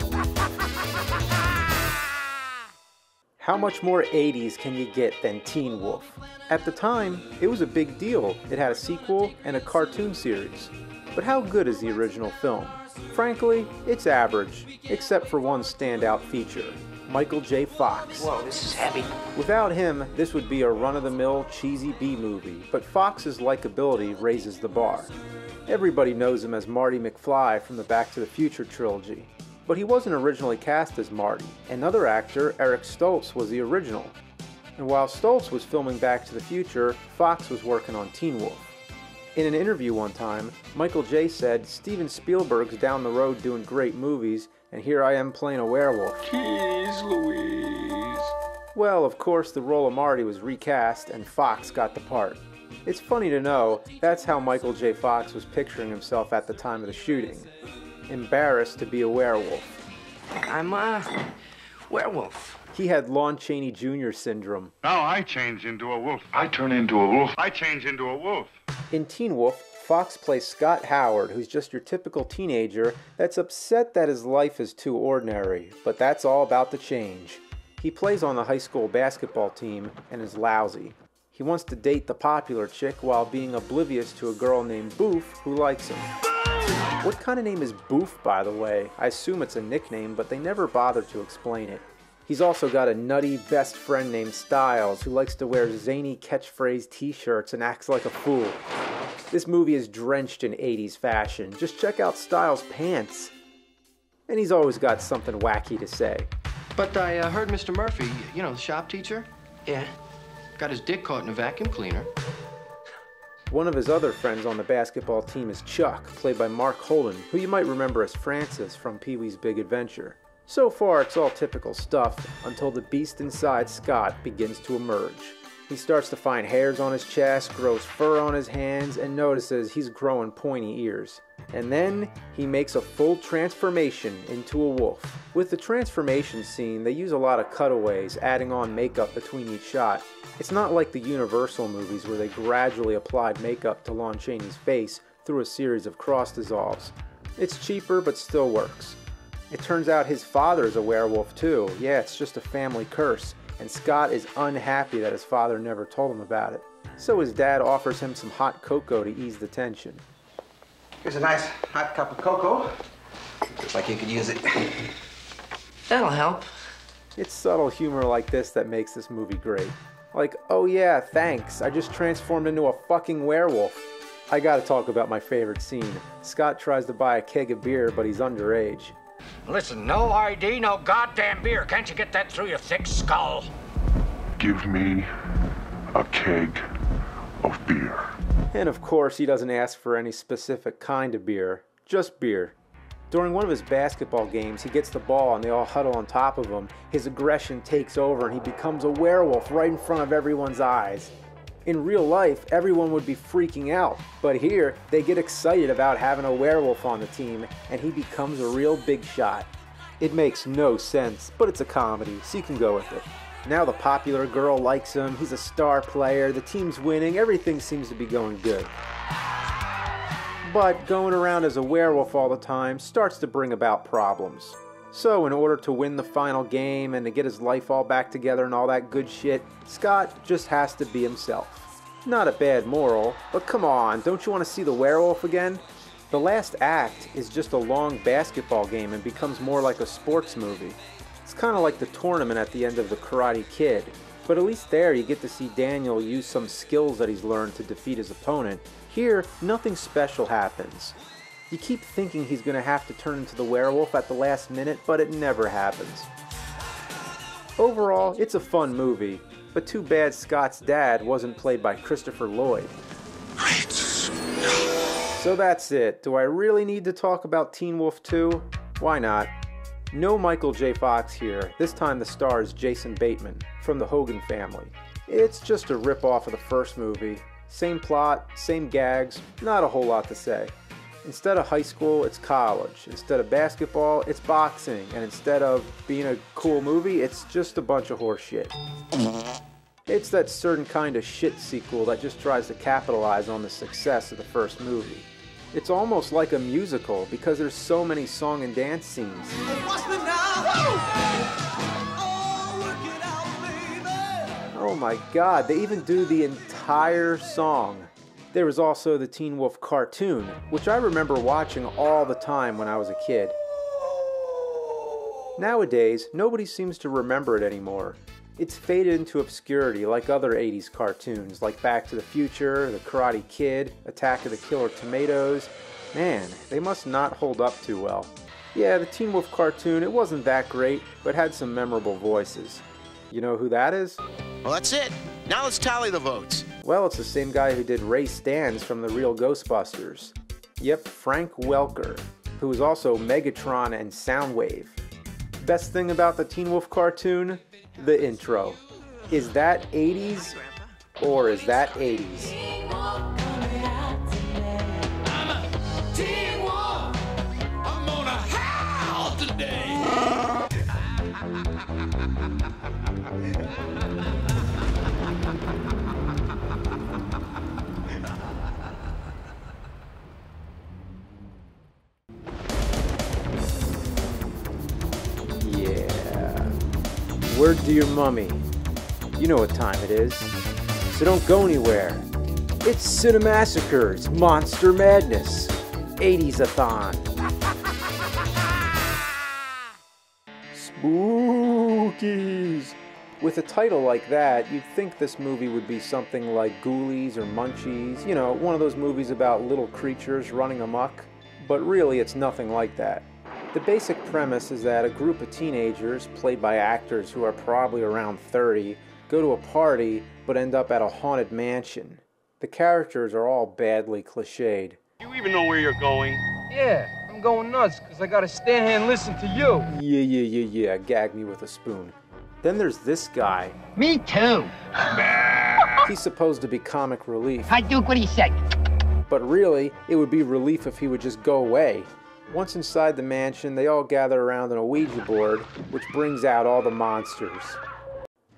How much more 80s can you get than Teen Wolf? At the time, it was a big deal. It had a sequel and a cartoon series. But how good is the original film? Frankly, it's average, except for one standout feature, Michael J. Fox. Whoa, this is heavy. Without him, this would be a run-of-the-mill, cheesy B-movie, but Fox's likability raises the bar. Everybody knows him as Marty McFly from the Back to the Future trilogy. But he wasn't originally cast as Marty. Another actor, Eric Stoltz, was the original. And while Stoltz was filming Back to the Future, Fox was working on Teen Wolf. In an interview one time, Michael J. said, "Steven Spielberg's down the road doing great movies, and here I am playing a werewolf. Jeez Louise." Well, of course, the role of Marty was recast, and Fox got the part. It's funny to know, that's how Michael J. Fox was picturing himself at the time of the shooting. Embarrassed to be a werewolf. I'm a werewolf. He had Lon Chaney Jr. syndrome. Now I change into a wolf. I turn into a wolf. I change into a wolf. In Teen Wolf, Fox plays Scott Howard, who's just your typical teenager that's upset that his life is too ordinary, but that's all about to change. He plays on the high school basketball team and is lousy. He wants to date the popular chick while being oblivious to a girl named Boof who likes him. What kind of name is Boof, by the way? I assume it's a nickname, but they never bother to explain it. He's also got a nutty best friend named Styles, who likes to wear zany catchphrase t-shirts and acts like a fool. This movie is drenched in 80s fashion. Just check out Styles' pants. And he's always got something wacky to say. But I heard Mr. Murphy, you know, the shop teacher? Yeah. Got his dick caught in a vacuum cleaner. One of his other friends on the basketball team is Chuck, played by Mark Holden, who you might remember as Francis from Pee-wee's Big Adventure. So far, it's all typical stuff, until the beast inside Scott begins to emerge. He starts to find hairs on his chest, grows fur on his hands, and notices he's growing pointy ears. And then, he makes a full transformation into a wolf. With the transformation scene, they use a lot of cutaways, adding on makeup between each shot. It's not like the Universal movies where they gradually applied makeup to Lon Chaney's face through a series of cross-dissolves. It's cheaper, but still works. It turns out his father's a werewolf too. Yeah, it's just a family curse, and Scott is unhappy that his father never told him about it. So his dad offers him some hot cocoa to ease the tension. Here's a nice hot cup of cocoa. Looks like you could use it. That'll help. It's subtle humor like this that makes this movie great. Like, oh yeah, thanks, I just transformed into a fucking werewolf. I gotta talk about my favorite scene. Scott tries to buy a keg of beer, but he's underage. Listen, no ID, no goddamn beer. Can't you get that through your thick skull? Give me a keg of beer. And of course, he doesn't ask for any specific kind of beer, just beer. During one of his basketball games, he gets the ball and they all huddle on top of him. His aggression takes over and he becomes a werewolf right in front of everyone's eyes. In real life, everyone would be freaking out, but here, they get excited about having a werewolf on the team and he becomes a real big shot. It makes no sense, but it's a comedy, so you can go with it. Now the popular girl likes him, he's a star player, the team's winning, everything seems to be going good. But going around as a werewolf all the time starts to bring about problems. So in order to win the final game and to get his life all back together and all that good shit, Scott just has to be himself. Not a bad moral, but come on, don't you want to see the werewolf again? The last act is just a long basketball game and becomes more like a sports movie. It's kind of like the tournament at the end of The Karate Kid, but at least there you get to see Daniel use some skills that he's learned to defeat his opponent. Here, nothing special happens. You keep thinking he's going to have to turn into the werewolf at the last minute, but it never happens. Overall, it's a fun movie, but too bad Scott's dad wasn't played by Christopher Lloyd. Great. So that's it. Do I really need to talk about Teen Wolf 2? Why not? No Michael J. Fox here, this time the star is Jason Bateman, from the Hogan family. It's just a rip-off of the first movie. Same plot, same gags, not a whole lot to say. Instead of high school, it's college. Instead of basketball, it's boxing. And instead of being a cool movie, it's just a bunch of horseshit. It's that certain kind of shit sequel that just tries to capitalize on the success of the first movie. It's almost like a musical because there's so many song and dance scenes. What's the now? Oh, work it out, Oh my God, they even do the entire song. There was also the Teen Wolf cartoon, which I remember watching all the time when I was a kid. Nowadays, nobody seems to remember it anymore. It's faded into obscurity like other 80s cartoons like Back to the Future, The Karate Kid, Attack of the Killer Tomatoes. Man, they must not hold up too well. Yeah, the Teen Wolf cartoon, it wasn't that great, but had some memorable voices. You know who that is? Well, that's it. Now let's tally the votes. Well, it's the same guy who did Ray Stans from The Real Ghostbusters. Yep, Frank Welker, who was also Megatron and Soundwave. Best thing about the Teen Wolf cartoon? The intro. Is that 80s or is that 80s? Word to your mummy. You know what time it is. So don't go anywhere. It's Cinemassacre's Monster Madness 80s-a-thon. Spookies. With a title like that, you'd think this movie would be something like Ghoulies or Munchies. You know, one of those movies about little creatures running amok. But really, it's nothing like that. The basic premise is that a group of teenagers, played by actors who are probably around 30, go to a party but end up at a haunted mansion. The characters are all badly cliched. You even know where you're going? Yeah, I'm going nuts because I gotta stand here and listen to you. Yeah, gag me with a spoon. Then there's this guy. Me too. He's supposed to be comic relief. I do what he said. But really, it would be relief if he would just go away. Once inside the mansion, they all gather around on a Ouija board, which brings out all the monsters.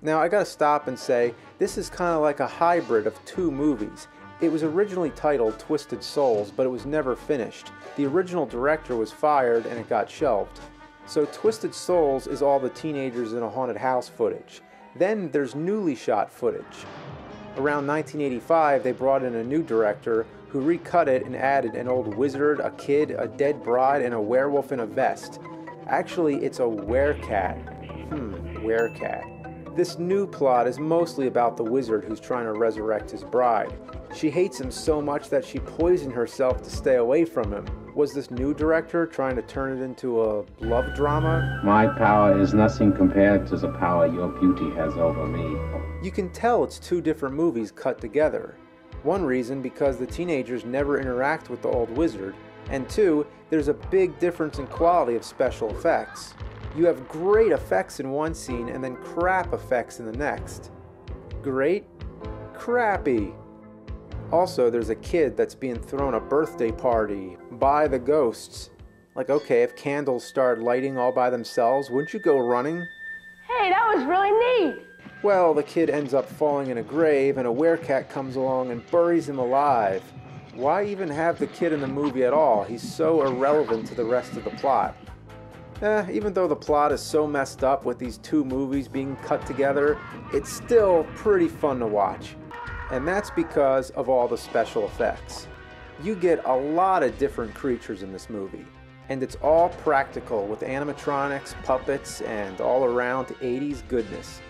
Now, I gotta stop and say, this is kinda like a hybrid of two movies. It was originally titled Twisted Souls, but it was never finished. The original director was fired and it got shelved. So Twisted Souls is all the teenagers in a haunted house footage. Then there's newly shot footage. Around 1985, they brought in a new director, who recut it and added an old wizard, a kid, a dead bride, and a werewolf in a vest. Actually, it's a werecat. Werecat. This new plot is mostly about the wizard who's trying to resurrect his bride. She hates him so much that she poisoned herself to stay away from him. Was this new director trying to turn it into a love drama? My power is nothing compared to the power your beauty has over me. You can tell it's two different movies cut together. One reason, because the teenagers never interact with the old wizard, and two, there's a big difference in quality of special effects. You have great effects in one scene and then crap effects in the next. Great? Crappy. Also, there's a kid that's being thrown a birthday party by the ghosts. Like, okay, if candles started lighting all by themselves, wouldn't you go running? Hey, that was really neat! Well, the kid ends up falling in a grave, and a werecat comes along and buries him alive. Why even have the kid in the movie at all? He's so irrelevant to the rest of the plot. Even though the plot is so messed up with these two movies being cut together, it's still pretty fun to watch. And that's because of all the special effects. You get a lot of different creatures in this movie. And it's all practical, with animatronics, puppets, and all around 80s goodness.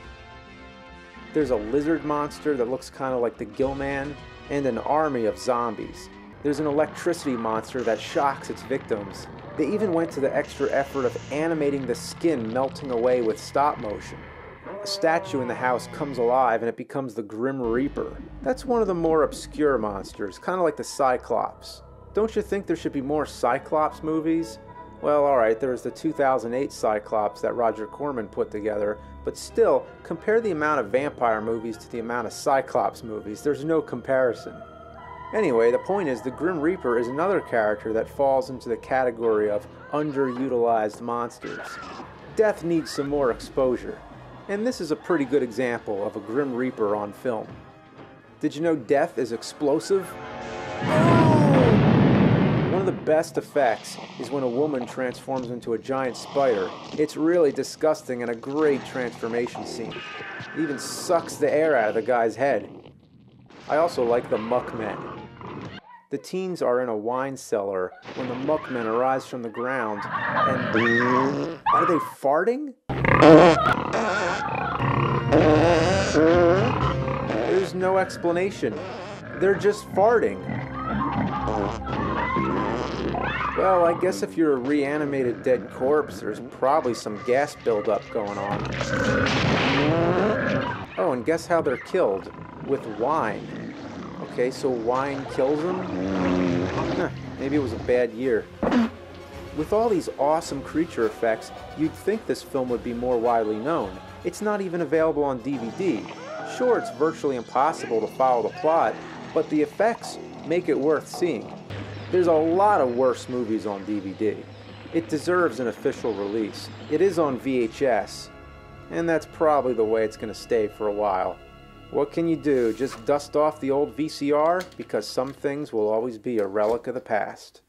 There's a lizard monster that looks kind of like the Gill Man, and an army of zombies. There's an electricity monster that shocks its victims. They even went to the extra effort of animating the skin melting away with stop motion. A statue in the house comes alive and it becomes the Grim Reaper. That's one of the more obscure monsters, kind of like the Cyclops. Don't you think there should be more Cyclops movies? Well, alright, there was the 2008 Cyclops that Roger Corman put together, but still, compare the amount of vampire movies to the amount of Cyclops movies. There's no comparison. Anyway, the point is the Grim Reaper is another character that falls into the category of underutilized monsters. Death needs some more exposure, and this is a pretty good example of a Grim Reaper on film. Did you know death is explosive? of the best effects is when a woman transforms into a giant spider. It's really disgusting and a great transformation scene. It even sucks the air out of the guy's head. I also like the Muckmen. The teens are in a wine cellar when the Muckmen arise from the ground and... Are they farting? There's no explanation. They're just farting. Well, I guess if you're a reanimated dead corpse, there's probably some gas buildup going on. Oh, and guess how they're killed? With wine. Okay, so wine kills them? Maybe it was a bad year. With all these awesome creature effects, you'd think this film would be more widely known. It's not even available on DVD. Sure, it's virtually impossible to follow the plot, but the effects make it worth seeing. There's a lot of worse movies on DVD. It deserves an official release. It is on VHS, and that's probably the way it's going to stay for a while. What can you do? Just dust off the old VCR? Because some things will always be a relic of the past.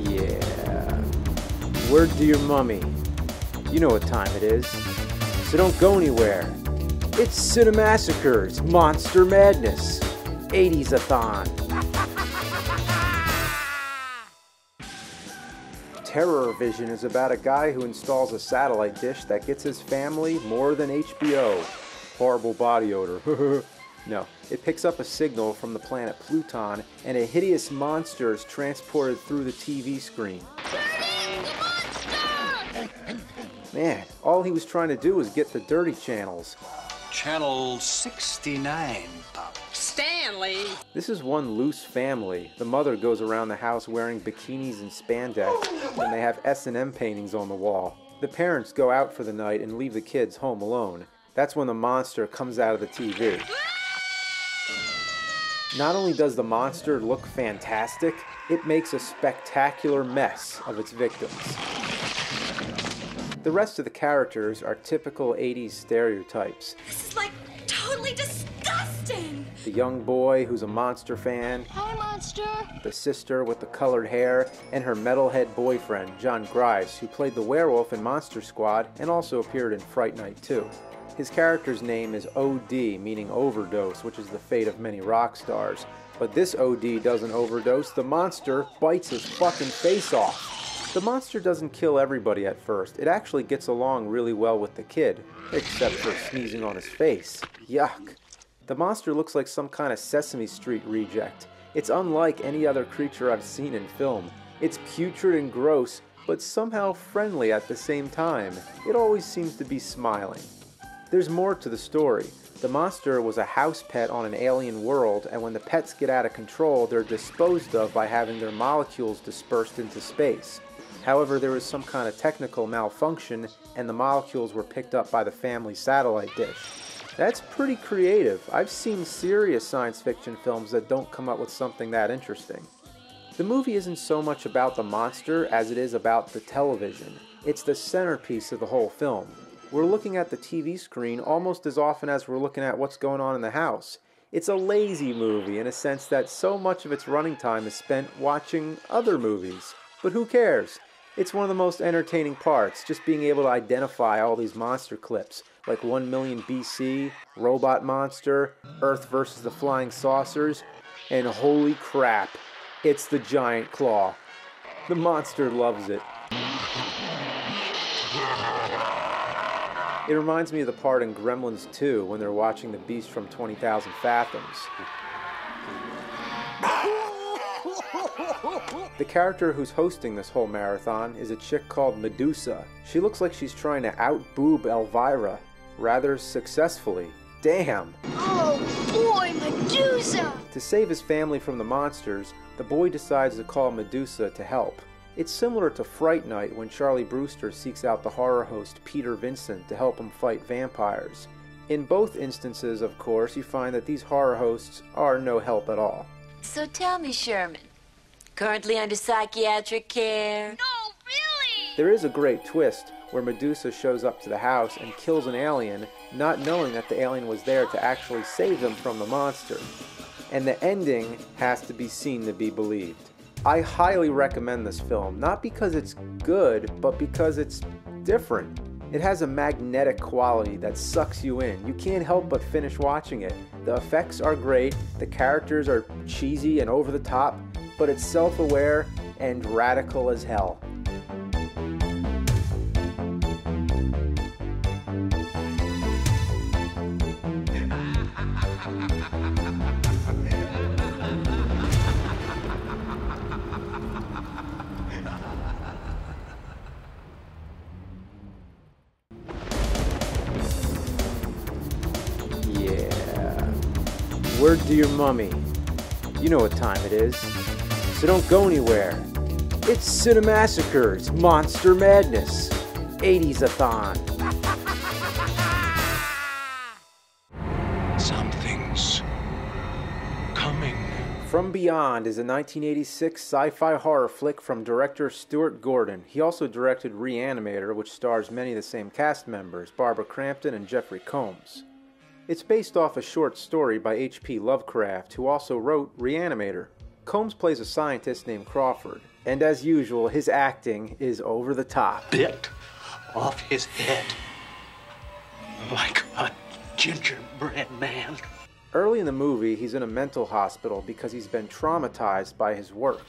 Yeah. Word to your mummy. You know what time it is. So don't go anywhere. It's Cinemassacre's Monster Madness 80s-a-thon. Terror Vision is about a guy who installs a satellite dish that gets his family more than HBO. Horrible body odor. No, it picks up a signal from the planet Pluton, and a hideous monster is transported through the TV screen. Man, all he was trying to do was get the dirty channels. Channel 69, Pop. Stanley! This is one loose family. The mother goes around the house wearing bikinis and spandex, and they have S&M paintings on the wall. The parents go out for the night and leave the kids home alone. That's when the monster comes out of the TV. Not only does the monster look fantastic, it makes a spectacular mess of its victims. The rest of the characters are typical 80s stereotypes. This is like totally disgusting! The young boy who's a monster fan. Hi, monster! The sister with the colored hair and her metalhead boyfriend, John Grives, who played the werewolf in Monster Squad and also appeared in Fright Night 2. His character's name is OD, meaning overdose, which is the fate of many rock stars. But this OD doesn't overdose, the monster bites his fucking face off. The monster doesn't kill everybody at first. It actually gets along really well with the kid, except for sneezing on his face. Yuck. The monster looks like some kind of Sesame Street reject. It's unlike any other creature I've seen in film. It's putrid and gross, but somehow friendly at the same time. It always seems to be smiling. There's more to the story. The monster was a house pet on an alien world, and when the pets get out of control, they're disposed of by having their molecules dispersed into space. However, there was some kind of technical malfunction, and the molecules were picked up by the family satellite dish. That's pretty creative. I've seen serious science fiction films that don't come up with something that interesting. The movie isn't so much about the monster as it is about the television. It's the centerpiece of the whole film. We're looking at the TV screen almost as often as we're looking at what's going on in the house. It's a lazy movie in a sense that so much of its running time is spent watching other movies. But who cares? It's one of the most entertaining parts, just being able to identify all these monster clips, like 1 million BC, Robot Monster, Earth versus the Flying Saucers, and holy crap, it's the Giant Claw. The monster loves it. It reminds me of the part in Gremlins 2 when they're watching the Beast from 20,000 Fathoms. The character who's hosting this whole marathon is a chick called Medusa. She looks like she's trying to out-boob Elvira, rather successfully. Damn! Oh boy, Medusa! To save his family from the monsters, the boy decides to call Medusa to help. It's similar to Fright Night when Charlie Brewster seeks out the horror host Peter Vincent to help him fight vampires. In both instances, of course, you find that these horror hosts are no help at all. So tell me, Sherman. Currently under psychiatric care. No, really? There is a great twist where Medusa shows up to the house and kills an alien, not knowing that the alien was there to actually save them from the monster. And the ending has to be seen to be believed. I highly recommend this film, not because it's good, but because it's different. It has a magnetic quality that sucks you in. You can't help but finish watching it. The effects are great, the characters are cheesy and over the top, but it's self-aware and radical as hell. Word to your mummy. You know what time it is. So don't go anywhere. It's Cinemassacre. It's Monster Madness. 80s-a-thon. Something's coming. From Beyond is a 1986 sci-fi horror flick from director Stuart Gordon. He also directed Reanimator, which stars many of the same cast members, Barbara Crampton and Jeffrey Combs. It's based off a short story by H.P. Lovecraft, who also wrote Reanimator. Combs plays a scientist named Crawford, and as usual, his acting is over the top. Bit off his head like a gingerbread man. Early in the movie, he's in a mental hospital because he's been traumatized by his work.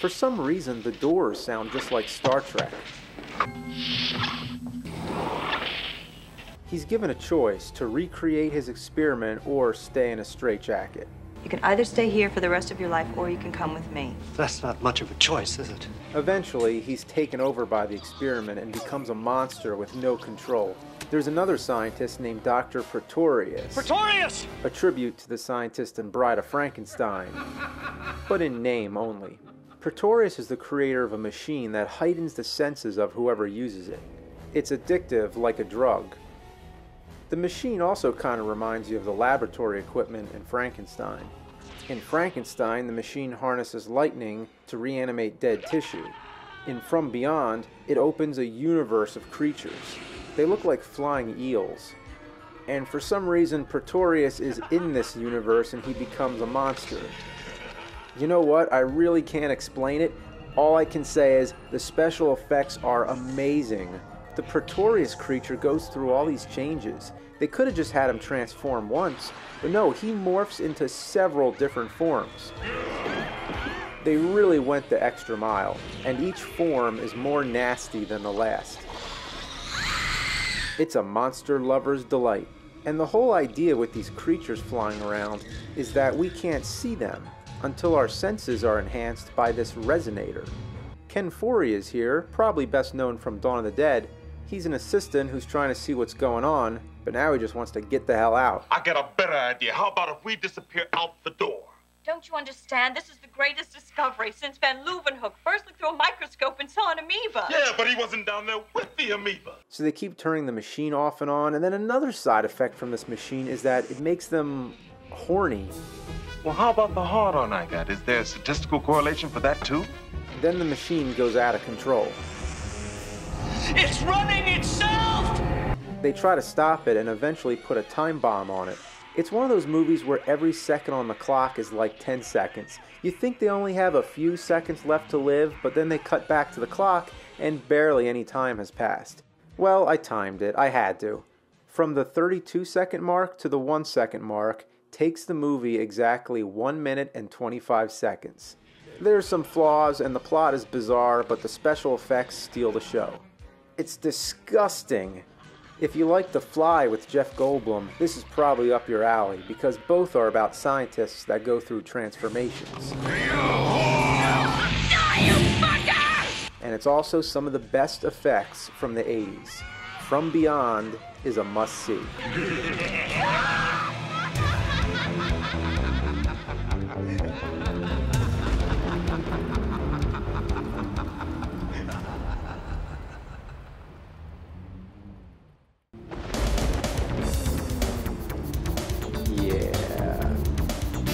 For some reason, the doors sound just like Star Trek. He's given a choice to recreate his experiment or stay in a straitjacket. You can either stay here for the rest of your life or you can come with me. That's not much of a choice, is it? Eventually, he's taken over by the experiment and becomes a monster with no control. There's another scientist named Dr. Pretorius. Pretorius! A tribute to the scientist in Bride of Frankenstein, but in name only. Pretorius is the creator of a machine that heightens the senses of whoever uses it. It's addictive like a drug. The machine also kind of reminds you of the laboratory equipment in Frankenstein. In Frankenstein, the machine harnesses lightning to reanimate dead tissue. In From Beyond, it opens a universe of creatures. They look like flying eels. And for some reason, Pretorius is in this universe and he becomes a monster. You know what? I really can't explain it. All I can say is the special effects are amazing. The Pretorius creature goes through all these changes. They could have just had him transform once, but no, he morphs into several different forms. They really went the extra mile, and each form is more nasty than the last. It's a monster lover's delight. And the whole idea with these creatures flying around is that we can't see them until our senses are enhanced by this resonator. Ken Foree is here, probably best known from Dawn of the Dead. He's an assistant who's trying to see what's going on, but now he just wants to get the hell out. I got a better idea. How about if we disappear out the door? Don't you understand? This is the greatest discovery since Van Leeuwenhoek first looked through a microscope and saw an amoeba. Yeah, but he wasn't down there with the amoeba. So they keep turning the machine off and on, and then another side effect from this machine is that it makes them horny. Well, how about the hard on I got? Is there a statistical correlation for that, too? Then the machine goes out of control. It's running itself! They try to stop it and eventually put a time bomb on it. It's one of those movies where every second on the clock is like 10 seconds. You think they only have a few seconds left to live, but then they cut back to the clock and barely any time has passed. Well, I timed it. I had to. From the 32-second mark to the 1-second mark takes the movie exactly 1 minute and 25 seconds. There's some flaws and the plot is bizarre, but the special effects steal the show. It's disgusting. If you like The Fly with Jeff Goldblum, this is probably up your alley because both are about scientists that go through transformations. And it's also some of the best effects from the 80s. From Beyond is a must-see.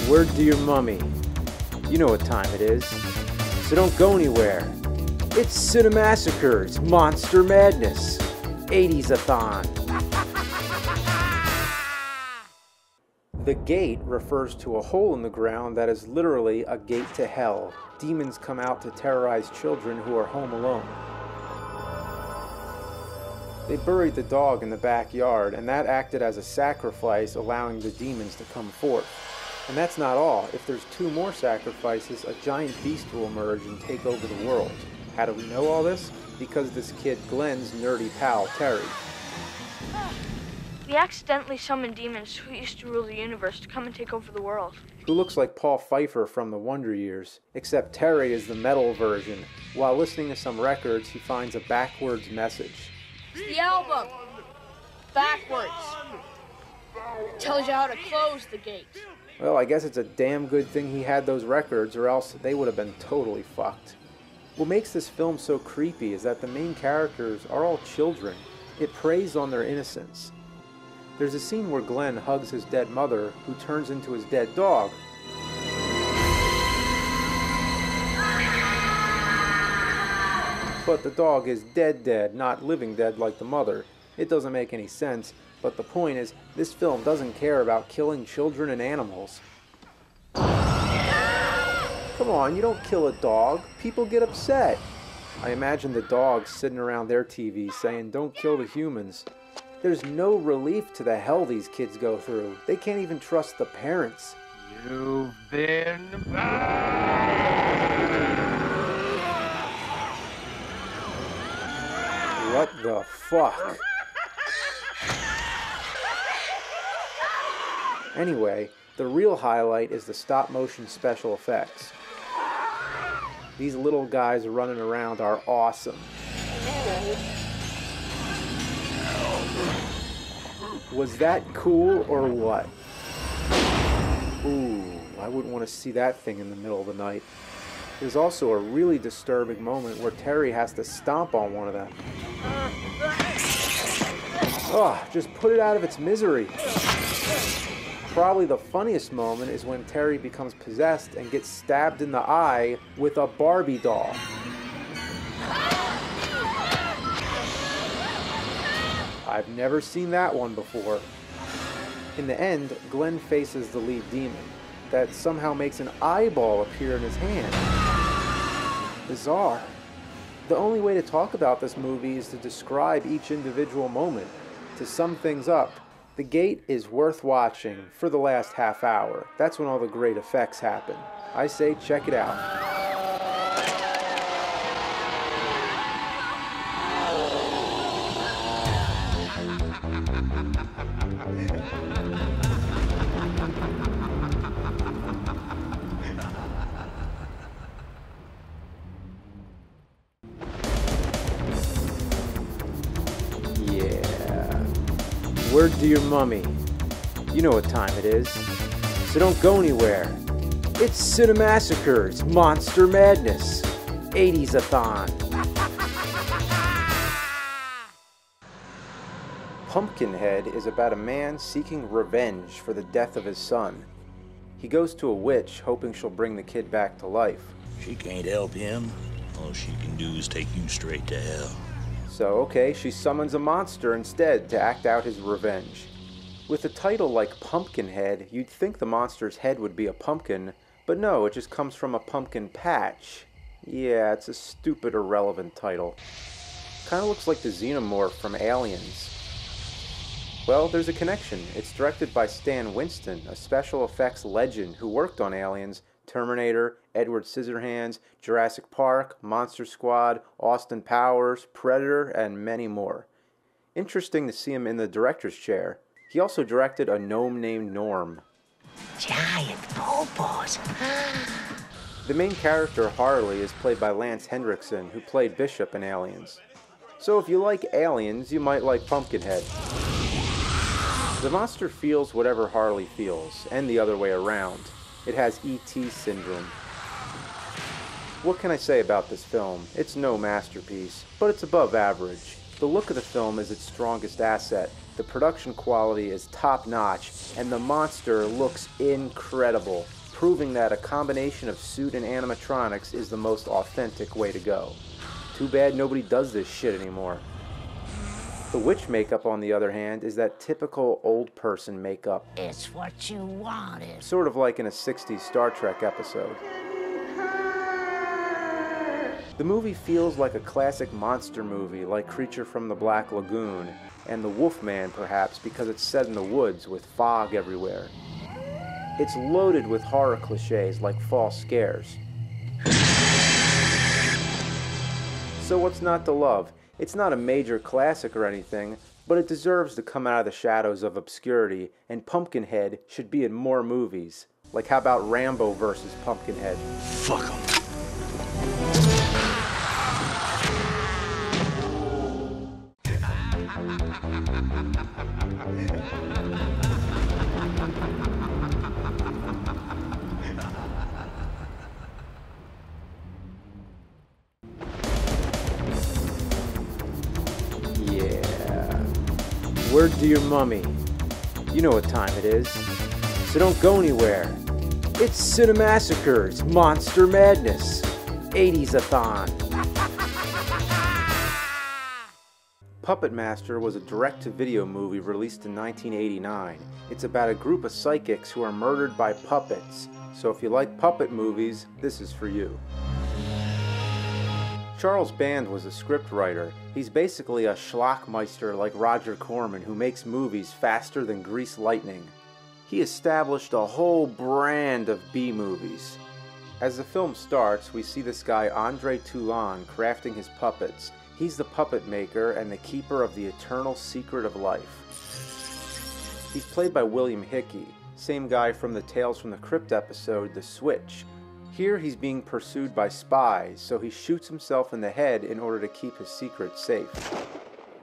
Word to your mummy. You know what time it is. so don't go anywhere. It's Cinemassacre, it's Monster Madness, 80s-a-thon. The gate refers to a hole in the ground that is literally a gate to hell. Demons come out to terrorize children who are home alone. They buried the dog in the backyard, and that acted as a sacrifice, allowing the demons to come forth. And that's not all. If there's 2 more sacrifices, a giant beast will emerge and take over the world. How do we know all this? Because this kid Glenn's nerdy pal, Terry. We accidentally summoned demons who used to rule the universe to come and take over the world. Who looks like Paul Pfeiffer from The Wonder Years, except Terry is the metal version. While listening to some records, he finds a backwards message. The album, backwards, tells you how to close the gate. Well, I guess it's a damn good thing he had those records, or else they would have been totally fucked. What makes this film so creepy is that the main characters are all children. It preys on their innocence. There's a scene where Glenn hugs his dead mother, who turns into his dead dog. But the dog is dead, not living dead like the mother. It doesn't make any sense, but the point is, this film doesn't care about killing children and animals. Come on, you don't kill a dog. People get upset. I imagine the dogs sitting around their TV saying, "Don't kill the humans." There's no relief to the hell these kids go through. They can't even trust the parents. You've been burned. What the fuck? Anyway, the real highlight is the stop-motion special effects. These little guys running around are awesome. Was that cool or what? Ooh, I wouldn't want to see that thing in the middle of the night. There's also a really disturbing moment where Terry has to stomp on one of them. Ugh, just put it out of its misery. Probably the funniest moment is when Terry becomes possessed and gets stabbed in the eye with a Barbie doll. I've never seen that one before. In the end, Glenn faces the lead demon that somehow makes an eyeball appear in his hand. Bizarre. The only way to talk about this movie is to describe each individual moment. To sum things up, The Gate is worth watching for the last half hour. That's when all the great effects happen. I say check it out. Word to your mummy. You know what time it is. So don't go anywhere. It's Cinemassacre, it's Monster Madness, 80s-a-thon. Pumpkinhead is about a man seeking revenge for the death of his son. He goes to a witch, hoping she'll bring the kid back to life. She can't help him. All she can do is take you straight to hell. So, okay, she summons a monster instead to act out his revenge. With a title like Pumpkinhead, you'd think the monster's head would be a pumpkin, but no, it just comes from a pumpkin patch. Yeah, it's a stupid, irrelevant title. Kinda looks like the Xenomorph from Aliens. Well, there's a connection. It's directed by Stan Winston, a special effects legend who worked on Aliens, Terminator, Edward Scissorhands, Jurassic Park, Monster Squad, Austin Powers, Predator, and many more. Interesting to see him in the director's chair. He also directed A Gnome Named Norm. Giant popos. The main character, Harley, is played by Lance Henriksen, who played Bishop in Aliens. So if you like Aliens, you might like Pumpkinhead. The monster feels whatever Harley feels, and the other way around. It has E.T. syndrome. What can I say about this film? It's no masterpiece, but it's above average. The look of the film is its strongest asset, the production quality is top-notch, and the monster looks incredible. proving that a combination of suit and animatronics is the most authentic way to go. Too bad nobody does this shit anymore. The witch makeup, on the other hand, is that typical old person makeup. It's what you wanted. Sort of like in a 60s Star Trek episode. The movie feels like a classic monster movie, like Creature from the Black Lagoon, and The Wolfman perhaps, because it's set in the woods with fog everywhere. It's loaded with horror cliches like false scares. So what's not to love? It's not a major classic or anything, but it deserves to come out of the shadows of obscurity, and Pumpkinhead should be in more movies. Like how about Rambo versus Pumpkinhead? Fuck 'em. Word to your mummy. You know what time it is. So don't go anywhere. It's Cinemassacre's Monster Madness 80s-a-thon. Puppet Master was a direct-to-video movie released in 1989. It's about a group of psychics who are murdered by puppets. So if you like puppet movies, this is for you. Charles Band was a scriptwriter. He's basically a schlockmeister like Roger Corman who makes movies faster than grease lightning. He established a whole brand of B-movies. As the film starts, we see this guy Andre Toulon crafting his puppets. He's the puppet maker and the keeper of the eternal secret of life. He's played by William Hickey, same guy from the Tales from the Crypt episode, The Switch. Here he's being pursued by spies, so he shoots himself in the head in order to keep his secret safe.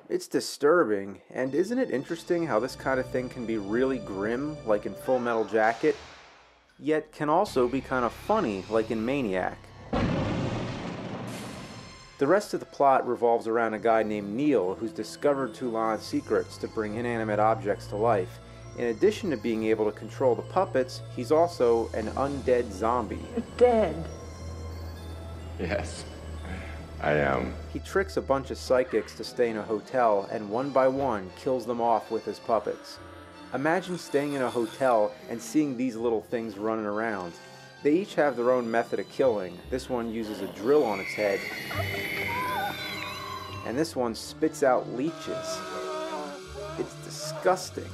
It's disturbing, and isn't it interesting how this kind of thing can be really grim, like in Full Metal Jacket, yet can also be kind of funny, like in Maniac. The rest of the plot revolves around a guy named Neil who's discovered Toulon's secrets to bring inanimate objects to life. In addition to being able to control the puppets, he's also an undead zombie. You're dead. Yes, I am. He tricks a bunch of psychics to stay in a hotel and one by one kills them off with his puppets. Imagine staying in a hotel and seeing these little things running around. They each have their own method of killing. This one uses a drill on its head, and this one spits out leeches. It's disgusting.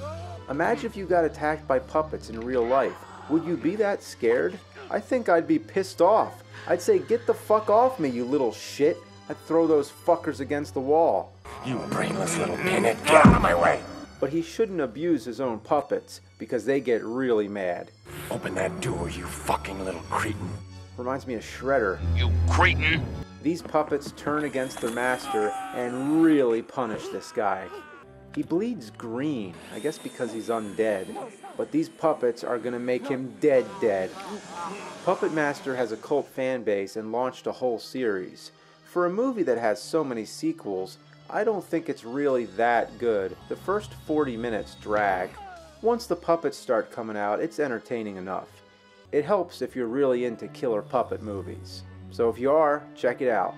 Imagine if you got attacked by puppets in real life. Would you be that scared? I think I'd be pissed off. I'd say, get the fuck off me, you little shit. I'd throw those fuckers against the wall. You brainless little pinhead, get out of my way. But he shouldn't abuse his own puppets, because they get really mad. Open that door, you fucking little cretin. Reminds me of Shredder. You cretin. These puppets turn against their master and really punish this guy. He bleeds green, I guess because he's undead, but these puppets are gonna make him dead dead. Puppet Master has a cult fan base and launched a whole series. For a movie that has so many sequels, I don't think it's really that good. The first 40 minutes drag. Once the puppets start coming out, it's entertaining enough. It helps if you're really into killer puppet movies. So if you are, check it out.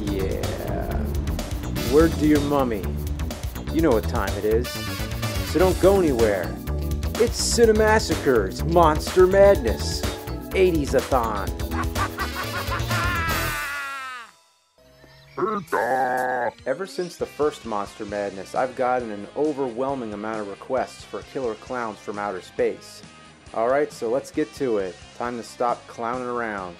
Yeah. Word to your mummy. You know what time it is. So don't go anywhere. It's Cinemassacre's Monster Madness 80s-a-thon. Ever since the first Monster Madness, I've gotten an overwhelming amount of requests for killer clowns from outer space. Alright, so let's get to it. Time to stop clowning around.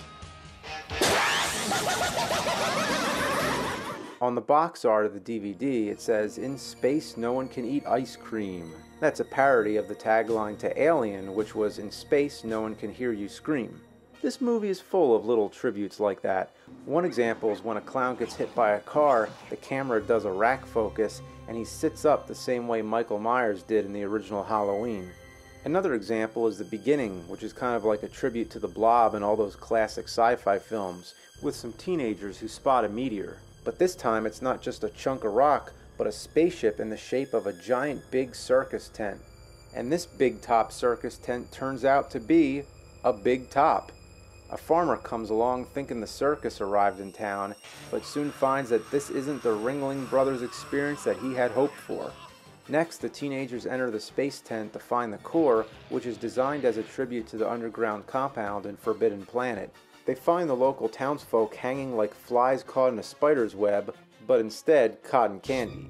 On the box art of the DVD, it says, "In space, no one can eat ice cream." That's a parody of the tagline to Alien, which was, "In space, no one can hear you scream." This movie is full of little tributes like that. One example is when a clown gets hit by a car, the camera does a rack focus, and he sits up the same way Michael Myers did in the original Halloween. Another example is The Beginning, which is kind of like a tribute to The Blob and all those classic sci-fi films, with some teenagers who spot a meteor. But this time it's not just a chunk of rock, but a spaceship in the shape of a giant big circus tent. And this big top circus tent turns out to be a big top. A farmer comes along thinking the circus arrived in town, but soon finds that this isn't the Ringling Brothers experience that he had hoped for. Next, the teenagers enter the space tent to find the core, which is designed as a tribute to the underground compound in Forbidden Planet. They find the local townsfolk hanging like flies caught in a spider's web, but instead cotton candy.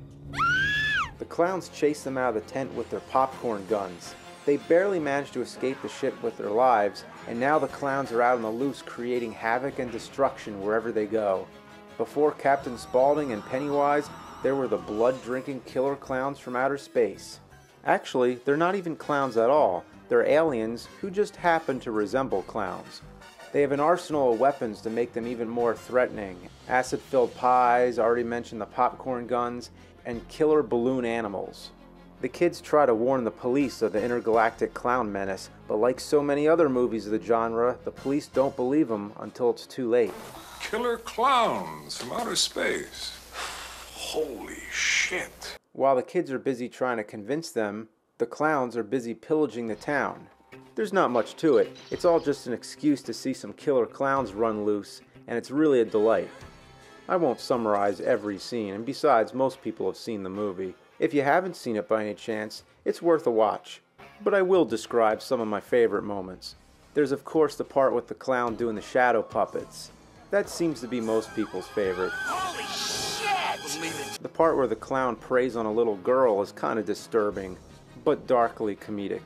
The clowns chase them out of the tent with their popcorn guns. They barely manage to escape the ship with their lives, and now the clowns are out on the loose creating havoc and destruction wherever they go. Before Captain Spaulding and Pennywise, there were the blood-drinking killer clowns from outer space. Actually, they're not even clowns at all. They're aliens who just happen to resemble clowns. They have an arsenal of weapons to make them even more threatening. Acid-filled pies, already mentioned the popcorn guns, and killer balloon animals. The kids try to warn the police of the intergalactic clown menace, but like so many other movies of the genre, the police don't believe them until it's too late. Killer clowns from outer space. Holy shit. While the kids are busy trying to convince them, the clowns are busy pillaging the town. There's not much to it. It's all just an excuse to see some killer clowns run loose, and it's really a delight. I won't summarize every scene, and besides, most people have seen the movie. If you haven't seen it by any chance, it's worth a watch. But I will describe some of my favorite moments. There's of course the part with the clown doing the shadow puppets. That seems to be most people's favorite. Holy shit! The part where the clown preys on a little girl is kind of disturbing, but darkly comedic.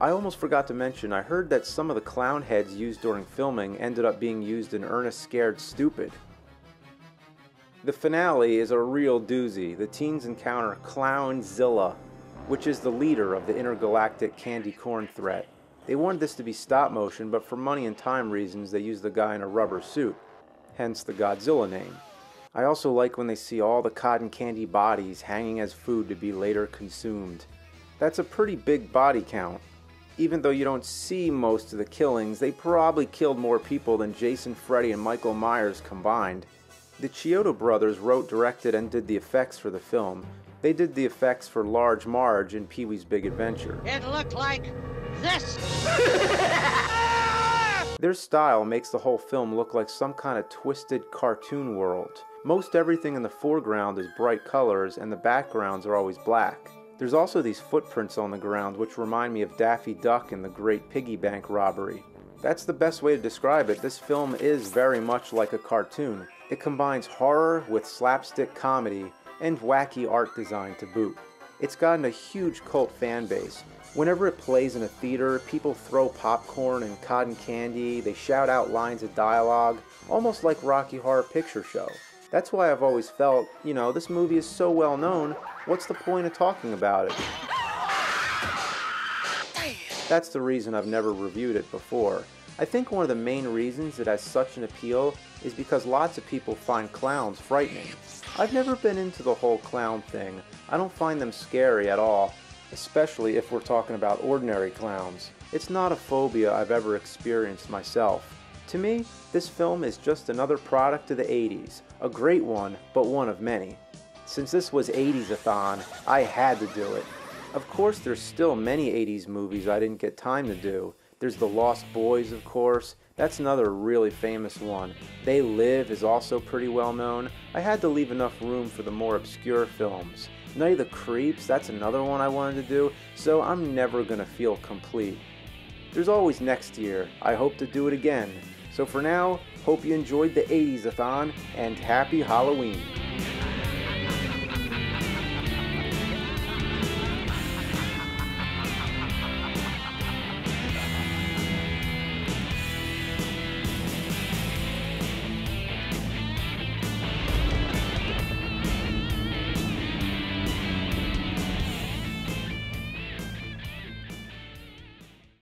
I almost forgot to mention, I heard that some of the clown heads used during filming ended up being used in Ernest Scared Stupid. The finale is a real doozy. The teens encounter Clownzilla, which is the leader of the intergalactic candy corn threat. They wanted this to be stop motion, but for money and time reasons they used the guy in a rubber suit, hence the Godzilla name. I also like when they see all the cotton candy bodies hanging as food to be later consumed. That's a pretty big body count. Even though you don't see most of the killings, they probably killed more people than Jason, Freddy, and Michael Myers combined. The Chiodo brothers wrote, directed, and did the effects for the film. They did the effects for Large Marge in Pee-wee's Big Adventure. It looked like this! Their style makes the whole film look like some kind of twisted cartoon world. Most everything in the foreground is bright colors, and the backgrounds are always black. There's also these footprints on the ground which remind me of Daffy Duck and the Great Piggy Bank Robbery. That's the best way to describe it. This film is very much like a cartoon. It combines horror with slapstick comedy and wacky art design to boot. It's gotten a huge cult fan base. Whenever it plays in a theater, people throw popcorn and cotton candy, they shout out lines of dialogue, almost like Rocky Horror Picture Show. That's why I've always felt, you know, this movie is so well known, what's the point of talking about it? That's the reason I've never reviewed it before. I think one of the main reasons it has such an appeal is because lots of people find clowns frightening. I've never been into the whole clown thing. I don't find them scary at all, especially if we're talking about ordinary clowns. It's not a phobia I've ever experienced myself. To me, this film is just another product of the 80s. A great one, but one of many. Since this was 80s-a-thon, I had to do it. Of course, there's still many 80s movies I didn't get time to do. There's The Lost Boys, of course. That's another really famous one. They Live is also pretty well known. I had to leave enough room for the more obscure films. Night of the Creeps, that's another one I wanted to do, so I'm never gonna feel complete. There's always next year. I hope to do it again. So for now, hope you enjoyed the 80s-a-thon, and happy Halloween.